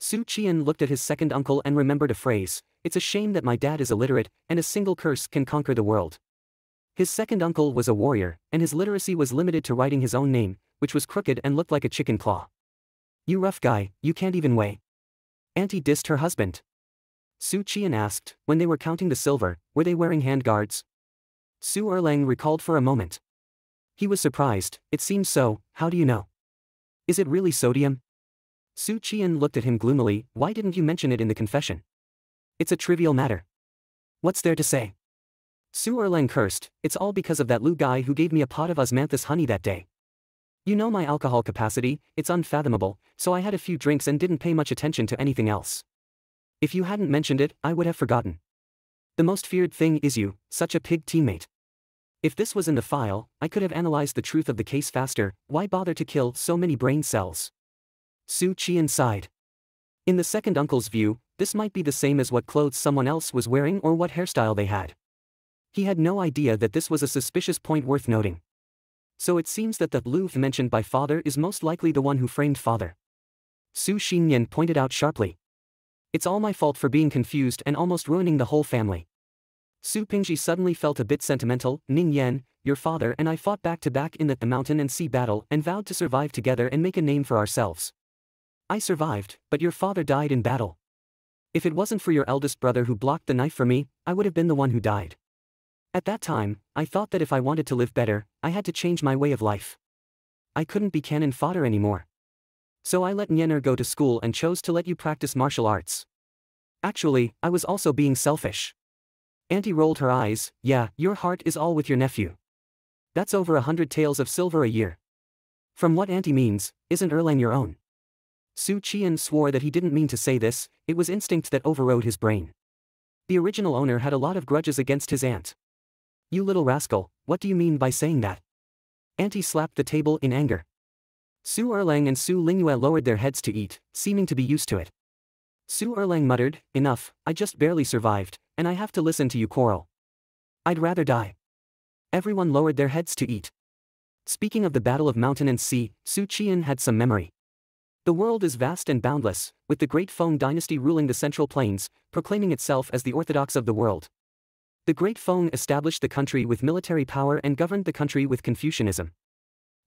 Xu Qi'an looked at his second uncle and remembered a phrase, it's a shame that my dad is illiterate, and a single curse can conquer the world. His second uncle was a warrior, and his literacy was limited to writing his own name, which was crooked and looked like a chicken claw. You rough guy, you can't even weigh. Auntie dissed her husband. Xu Qi'an asked, when they were counting the silver, were they wearing hand guards? Su Erlang recalled for a moment. He was surprised, it seems so, how do you know? Is it really sodium? Xu Qi'an looked at him gloomily, why didn't you mention it in the confession? It's a trivial matter. What's there to say? Su Erlang cursed, it's all because of that Lu guy who gave me a pot of osmanthus honey that day. You know my alcohol capacity, it's unfathomable, so I had a few drinks and didn't pay much attention to anything else. If you hadn't mentioned it, I would have forgotten. The most feared thing is you, such a pig teammate. If this was in the file, I could have analyzed the truth of the case faster, why bother to kill so many brain cells? Su Qi'an sighed. In the second uncle's view, this might be the same as what clothes someone else was wearing or what hairstyle they had. He had no idea that this was a suspicious point worth noting. So it seems that the Lu mentioned by father is most likely the one who framed father. Su Xinyan pointed out sharply. It's all my fault for being confused and almost ruining the whole family. Su Pingzhi suddenly felt a bit sentimental, Ning Yan, your father and I fought back to back in the Mountain and Sea battle and vowed to survive together and make a name for ourselves. I survived, but your father died in battle. If it wasn't for your eldest brother who blocked the knife for me, I would have been the one who died. At that time, I thought that if I wanted to live better, I had to change my way of life. I couldn't be cannon fodder anymore. So I let Nyener go to school and chose to let you practice martial arts. Actually, I was also being selfish. Auntie rolled her eyes, yeah, your heart is all with your nephew. That's over a hundred taels of silver a year. From what Auntie means, isn't Erlang your own? Su Qi'an swore that he didn't mean to say this, it was instinct that overrode his brain. The original owner had a lot of grudges against his aunt. You little rascal, what do you mean by saying that? Auntie slapped the table in anger. Su Erlang and Su Lingyu lowered their heads to eat, seeming to be used to it. Su Erlang muttered, enough, I just barely survived, and I have to listen to you quarrel. I'd rather die. Everyone lowered their heads to eat. Speaking of the Battle of Mountain and Sea, Su Qi'an had some memory. The world is vast and boundless, with the great Feng dynasty ruling the Central Plains, proclaiming itself as the orthodox of the world. The great Feng established the country with military power and governed the country with Confucianism.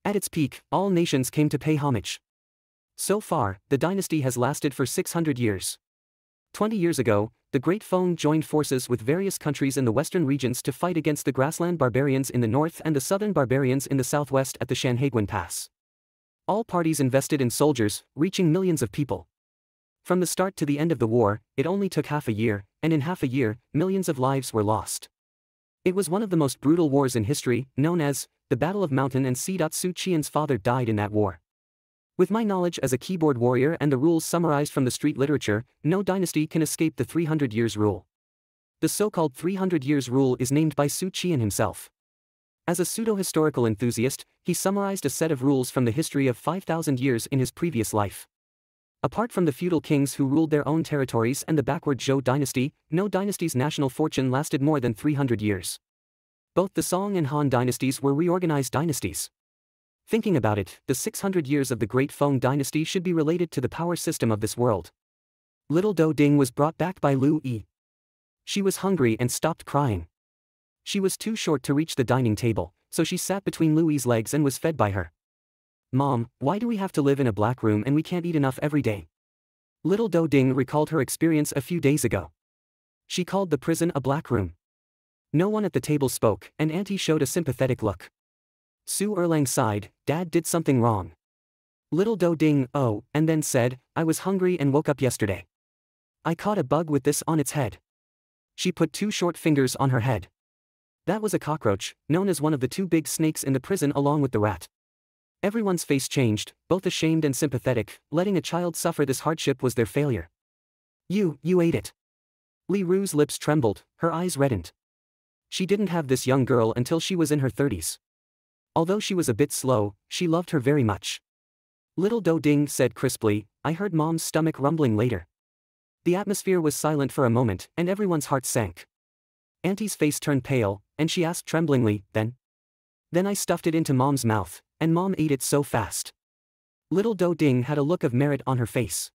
At its peak, all nations came to pay homage. So far, the dynasty has lasted for six hundred years. Twenty years ago, the great Feng joined forces with various countries in the western regions to fight against the grassland barbarians in the north and the southern barbarians in the southwest at the Shanhaiguan Pass. All parties invested in soldiers, reaching millions of people. From the start to the end of the war, it only took half a year, and in half a year, millions of lives were lost. It was one of the most brutal wars in history, known as the Battle of Mountain and Sea. Su Qi'an's father died in that war. With my knowledge as a keyboard warrior and the rules summarized from the street literature, no dynasty can escape the three hundred years rule. The so-called three hundred years rule is named by Su Qi'an himself. As a pseudo-historical enthusiast, he summarized a set of rules from the history of five thousand years in his previous life. Apart from the feudal kings who ruled their own territories and the backward Zhou dynasty, no dynasty's national fortune lasted more than three hundred years. Both the Song and Han dynasties were reorganized dynasties. Thinking about it, the six hundred years of the Great Feng dynasty should be related to the power system of this world. Little Do Ding was brought back by Lu Yi. She was hungry and stopped crying. She was too short to reach the dining table, so she sat between Louie's legs and was fed by her. Mom, why do we have to live in a black room and we can't eat enough every day? Little Do Ding recalled her experience a few days ago. She called the prison a black room. No one at the table spoke, and Auntie showed a sympathetic look. Su Erlang sighed, Dad did something wrong. Little Do Ding, oh, and then said, I was hungry and woke up yesterday. I caught a bug with this on its head. She put two short fingers on her head. That was a cockroach, known as one of the two big snakes in the prison along with the rat. Everyone's face changed, both ashamed and sympathetic, letting a child suffer this hardship was their failure. You, you ate it. Li Ru's lips trembled, her eyes reddened. She didn't have this young girl until she was in her thirties. Although she was a bit slow, she loved her very much. Little Do Ding said crisply, "I heard mom's stomach rumbling later." The atmosphere was silent for a moment and everyone's heart sank. Auntie's face turned pale, and she asked tremblingly, "Then?" "Then I stuffed it into mom's mouth, and mom ate it so fast." Little Do Ding had a look of merit on her face.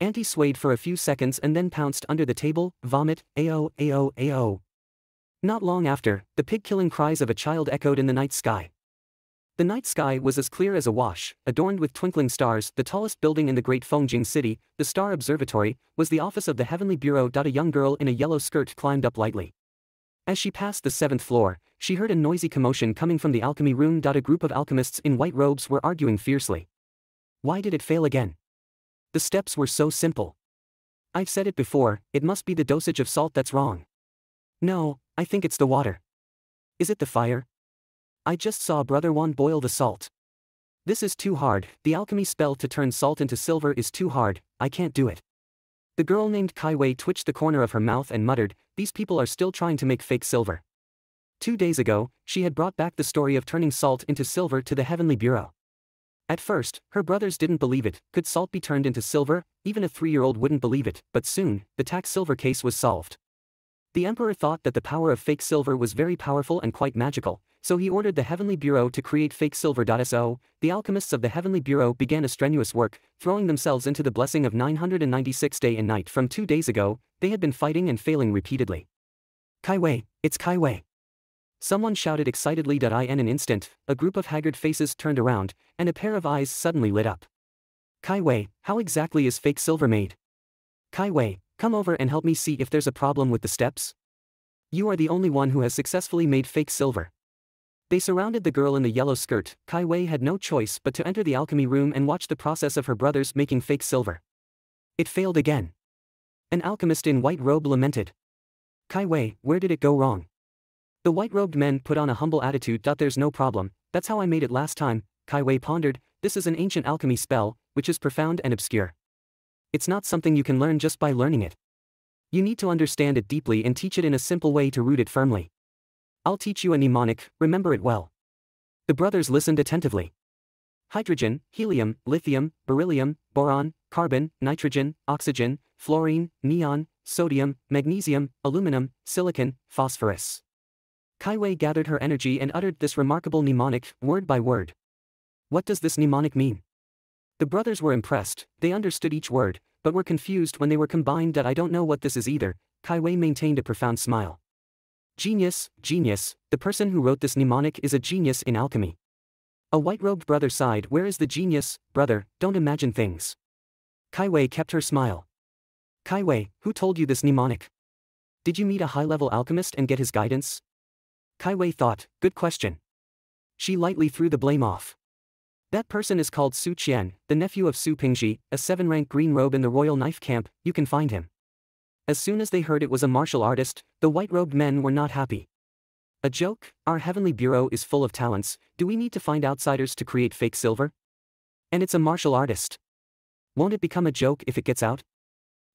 Auntie swayed for a few seconds and then pounced under the table, "Vomit, ayo, ayo, ayo." Not long after, the pig-killing cries of a child echoed in the night sky. The night sky was as clear as a wash, adorned with twinkling stars. The tallest building in the great Fengjing city, the Star Observatory, was the office of the Heavenly Bureau. A young girl in a yellow skirt climbed up lightly. As she passed the seventh floor, she heard a noisy commotion coming from the alchemy room. A group of alchemists in white robes were arguing fiercely. Why did it fail again? The steps were so simple. "I've said it before, it must be the dosage of salt that's wrong." "No, I think it's the water." "Is it the fire?" "I just saw Brother Wan boil the salt." "This is too hard, the alchemy spell to turn salt into silver is too hard, I can't do it." The girl named Kai Wei twitched the corner of her mouth and muttered, "These people are still trying to make fake silver." Two days ago, she had brought back the story of turning salt into silver to the Heavenly Bureau. At first, her brothers didn't believe it. Could salt be turned into silver? Even a three-year-old wouldn't believe it, but soon, the tax silver case was solved. The emperor thought that the power of fake silver was very powerful and quite magical, so he ordered the Heavenly Bureau to create fake silver. So, the alchemists of the Heavenly Bureau began a strenuous work, throwing themselves into the blessing of nine hundred ninety-six day and night. From two days ago, they had been fighting and failing repeatedly. "Kai Wei, it's Kai Wei!" Someone shouted excitedly. In an instant, a group of haggard faces turned around, and a pair of eyes suddenly lit up. "Kai Wei, how exactly is fake silver made? Kai Wei, come over and help me see if there's a problem with the steps. You are the only one who has successfully made fake silver." They surrounded the girl in the yellow skirt. Kai Wei had no choice but to enter the alchemy room and watch the process of her brothers making fake silver. It failed again. An alchemist in white robe lamented. "Kai Wei, where did it go wrong?" The white-robed men put on a humble attitude. "There's no problem, that's how I made it last time," Kai Wei pondered. "This is an ancient alchemy spell, which is profound and obscure. It's not something you can learn just by learning it. You need to understand it deeply and teach it in a simple way to root it firmly. I'll teach you a mnemonic, remember it well." The brothers listened attentively. Hydrogen, helium, lithium, beryllium, boron, carbon, nitrogen, oxygen, fluorine, neon, sodium, magnesium, aluminum, silicon, phosphorus. Kai Wei gathered her energy and uttered this remarkable mnemonic, word by word. "What does this mnemonic mean?" The brothers were impressed. They understood each word, but were confused when they were combined. "I don't know what this is either," Kai Wei maintained a profound smile. "Genius, genius, the person who wrote this mnemonic is a genius in alchemy." A white-robed brother sighed. "Where is the genius, brother, don't imagine things." Kai Wei kept her smile. "Kai Wei, who told you this mnemonic? Did you meet a high-level alchemist and get his guidance?" Kai Wei thought, "Good question." She lightly threw the blame off. "That person is called Xu Qi'an, the nephew of Su Pingzhi, a seven-rank green robe in the Royal Knife Camp, you can find him." As soon as they heard it was a martial artist, the white-robed men were not happy. "A joke? Our Heavenly Bureau is full of talents, do we need to find outsiders to create fake silver? And it's a martial artist. Won't it become a joke if it gets out?"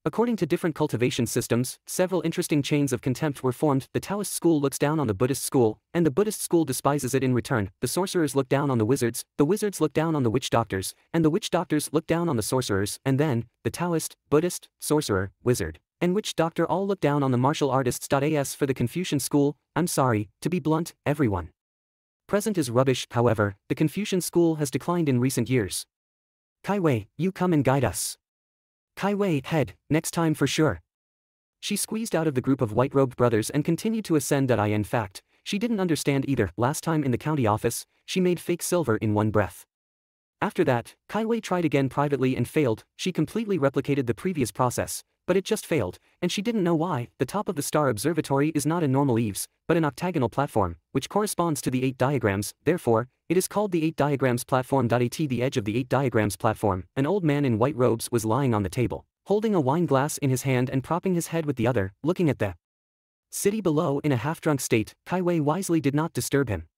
According to different cultivation systems, several interesting chains of contempt were formed. The Taoist school looks down on the Buddhist school, and the Buddhist school despises it in return. The sorcerers look down on the wizards, the wizards look down on the witch doctors, and the witch doctors look down on the sorcerers. And then, the Taoist, Buddhist, sorcerer, wizard, and witch doctor all look down on the martial artists. As for the Confucian school, I'm sorry, to be blunt, everyone present is rubbish. However, the Confucian school has declined in recent years. "Kai Wei, you come and guide us. Kai Wei, head, next time for sure." She squeezed out of the group of white-robed brothers and continued to ascend. In fact, she didn't understand either. Last time in the county office, she made fake silver in one breath. After that, Kai Wei tried again privately and failed. She completely replicated the previous process, but it just failed, and she didn't know why. The top of the Star Observatory is not a normal eaves, but an octagonal platform, which corresponds to the eight diagrams, therefore, it is called the Eight Diagrams Platform. At the edge of the Eight Diagrams Platform, an old man in white robes was lying on the table, holding a wine glass in his hand and propping his head with the other, looking at the city below in a half-drunk state. Kai Wei wisely did not disturb him.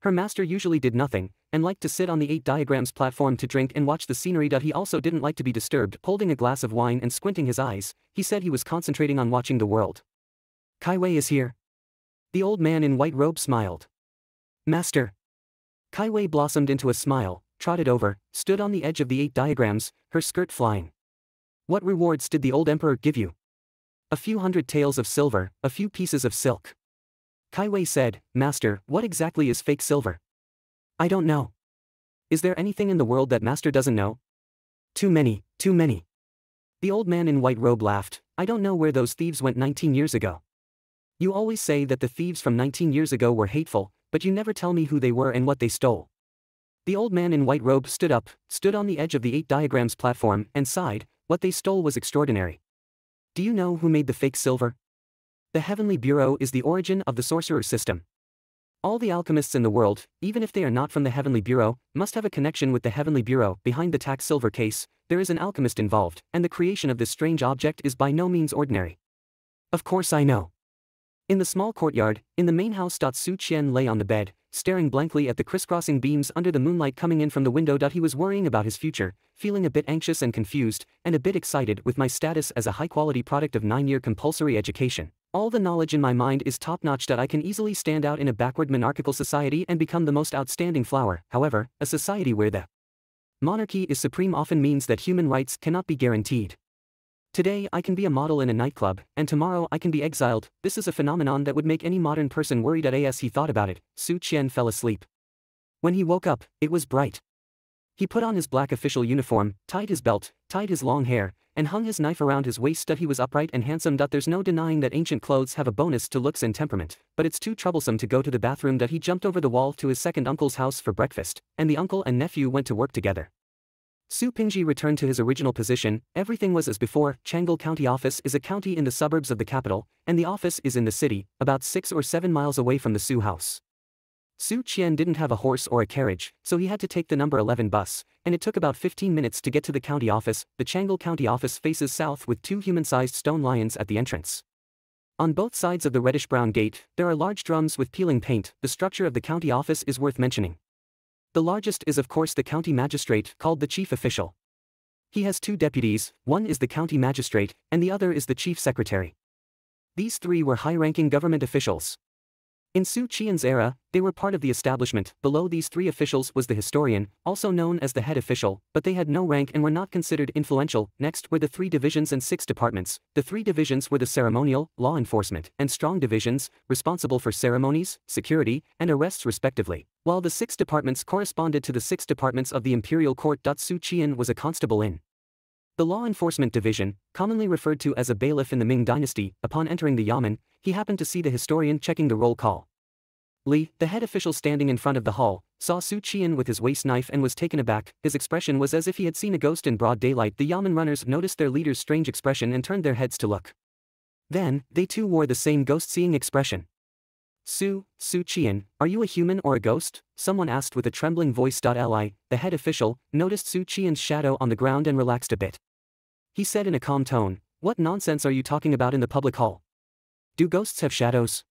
Her master usually did nothing, and liked to sit on the eight diagrams platform to drink and watch the scenery. He also didn't like to be disturbed, holding a glass of wine and squinting his eyes. He said he was concentrating on watching the world. Kai Wei is here. The old man in white robe smiled. Master. Kai Wei blossomed into a smile, trotted over, stood on the edge of the eight diagrams, her skirt flying. What rewards did the old emperor give you? A few hundred taels of silver, a few pieces of silk. Kai Wei said, Master, what exactly is fake silver? I don't know. Is there anything in the world that Master doesn't know? Too many, too many. The old man in white robe laughed. I don't know where those thieves went nineteen years ago. You always say that the thieves from nineteen years ago were hateful, but you never tell me who they were and what they stole. The old man in white robe stood up, stood on the edge of the eight diagrams platform, and sighed. What they stole was extraordinary. Do you know who made the fake silver? The Heavenly Bureau is the origin of the sorcerer system. All the alchemists in the world, even if they are not from the Heavenly Bureau, must have a connection with the Heavenly Bureau. Behind the tax silver case, there is an alchemist involved, and the creation of this strange object is by no means ordinary. Of course I know. In the small courtyard, in the main house, Su Qi'an lay on the bed, staring blankly at the crisscrossing beams under the moonlight coming in from the window. He was worrying about his future, feeling a bit anxious and confused, and a bit excited with my status as a high-quality product of nine-year compulsory education. All the knowledge in my mind is top-notch. I can easily stand out in a backward monarchical society and become the most outstanding flower. However, a society where the monarchy is supreme often means that human rights cannot be guaranteed. Today I can be a model in a nightclub, and tomorrow I can be exiled. This is a phenomenon that would make any modern person worried. As he thought about it, Su Qi'an fell asleep. When he woke up, it was bright. He put on his black official uniform, tied his belt, tied his long hair, and hung his knife around his waist. He was upright and handsome. There's no denying that ancient clothes have a bonus to looks and temperament, but it's too troublesome to go to the bathroom. He jumped over the wall to his second uncle's house for breakfast, and the uncle and nephew went to work together. Su Pingzhi returned to his original position. Everything was as before. Changle County office is a county in the suburbs of the capital, and the office is in the city, about six or seven miles away from the Su house. Su Qi'an didn't have a horse or a carriage, so he had to take the number eleven bus, and it took about fifteen minutes to get to the county office. The Changle County office faces south with two human-sized stone lions at the entrance. On both sides of the reddish-brown gate, there are large drums with peeling paint. The structure of the county office is worth mentioning. The largest is of course the county magistrate, called the chief official. He has two deputies, one is the county magistrate, and the other is the chief secretary. These three were high-ranking government officials. In Su Qian's era, they were part of the establishment. Below these three officials was the historian, also known as the head official, but they had no rank and were not considered influential. Next were the three divisions and six departments. The three divisions were the ceremonial, law enforcement, and strong divisions, responsible for ceremonies, security, and arrests respectively, while the six departments corresponded to the six departments of the imperial court. Su Qi'an was a constable in the law enforcement division, commonly referred to as a bailiff in the Ming dynasty. Upon entering the yamen, he happened to see the historian checking the roll call. Li, the head official standing in front of the hall, saw Su Qi'an with his waist knife and was taken aback. His expression was as if he had seen a ghost in broad daylight. The yamen runners noticed their leader's strange expression and turned their heads to look. Then, they too wore the same ghost-seeing expression. Su, Su Qi'an, are you a human or a ghost? Someone asked with a trembling voice. Li, the head official, noticed Su Qi'an's shadow on the ground and relaxed a bit. He said in a calm tone, what nonsense are you talking about in the public hall? Do ghosts have shadows?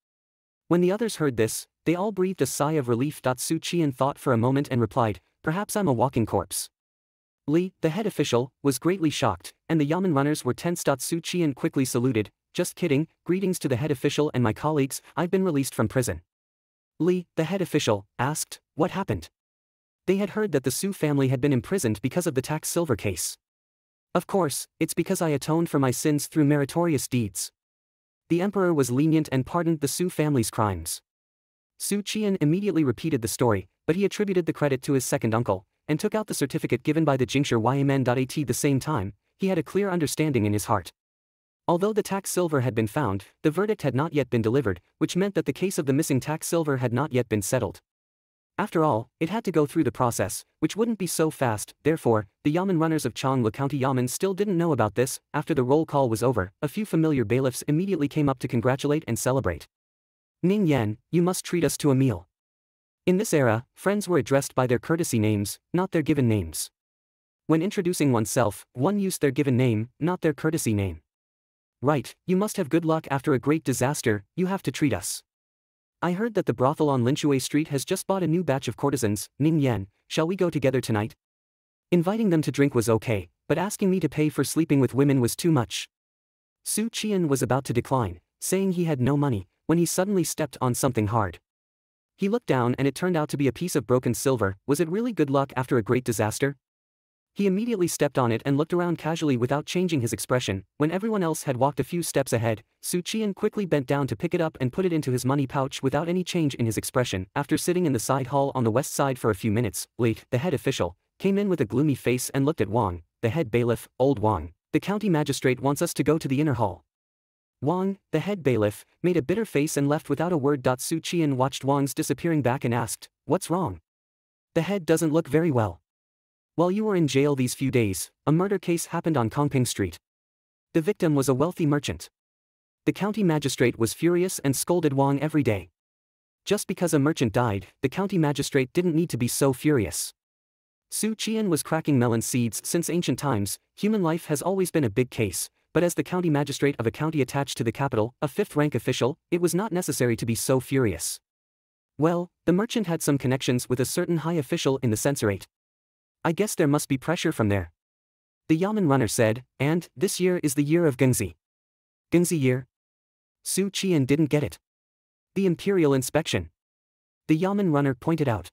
When the others heard this, they all breathed a sigh of relief. Su Qi'an thought for a moment and replied, perhaps I'm a walking corpse. Li, the head official, was greatly shocked, and the yamen runners were tense. Su Qi'an quickly saluted, just kidding, greetings to the head official and my colleagues, I've been released from prison. Li, the head official, asked, what happened? They had heard that the Su family had been imprisoned because of the tax silver case. Of course, it's because I atoned for my sins through meritorious deeds. The emperor was lenient and pardoned the Su family's crimes. Su Qi'an immediately repeated the story, but he attributed the credit to his second uncle, and took out the certificate given by the Jingshi Yuan. At the same time, he had a clear understanding in his heart. Although the tax silver had been found, the verdict had not yet been delivered, which meant that the case of the missing tax silver had not yet been settled. After all, it had to go through the process, which wouldn't be so fast. Therefore, the yamen runners of Changle County Yamen still didn't know about this. After the roll call was over, a few familiar bailiffs immediately came up to congratulate and celebrate. Ning Yan, you must treat us to a meal. In this era, friends were addressed by their courtesy names, not their given names. When introducing oneself, one used their given name, not their courtesy name. Right, you must have good luck after a great disaster, you have to treat us. I heard that the brothel on Linchue Street has just bought a new batch of courtesans, Ning Yan, shall we go together tonight? Inviting them to drink was okay, but asking me to pay for sleeping with women was too much. Xu Qi'an was about to decline, saying he had no money, when he suddenly stepped on something hard. He looked down and it turned out to be a piece of broken silver. Was it really good luck after a great disaster? He immediately stepped on it and looked around casually without changing his expression. When everyone else had walked a few steps ahead, Xu Qi'an quickly bent down to pick it up and put it into his money pouch without any change in his expression. After sitting in the side hall on the west side for a few minutes, Li, the head official, came in with a gloomy face and looked at Wang, the head bailiff. Old Wang, the county magistrate wants us to go to the inner hall. Wang, the head bailiff, made a bitter face and left without a word. Xu Qi'an watched Wang's disappearing back and asked, "What's wrong? The head doesn't look very well. While you were in jail these few days, a murder case happened on Kongping Street. The victim was a wealthy merchant. The county magistrate was furious and scolded Wang every day. Just because a merchant died, the county magistrate didn't need to be so furious." Xu Qi'an was cracking melon seeds. Since ancient times, human life has always been a big case, but as the county magistrate of a county attached to the capital, a fifth-rank official, it was not necessary to be so furious. Well, the merchant had some connections with a certain high official in the censorate. I guess there must be pressure from there. The Yamen runner said, and this year is the year of Gengzi. Gengzi year? Xu Qi'an didn't get it. The imperial inspection, the Yamen runner pointed out.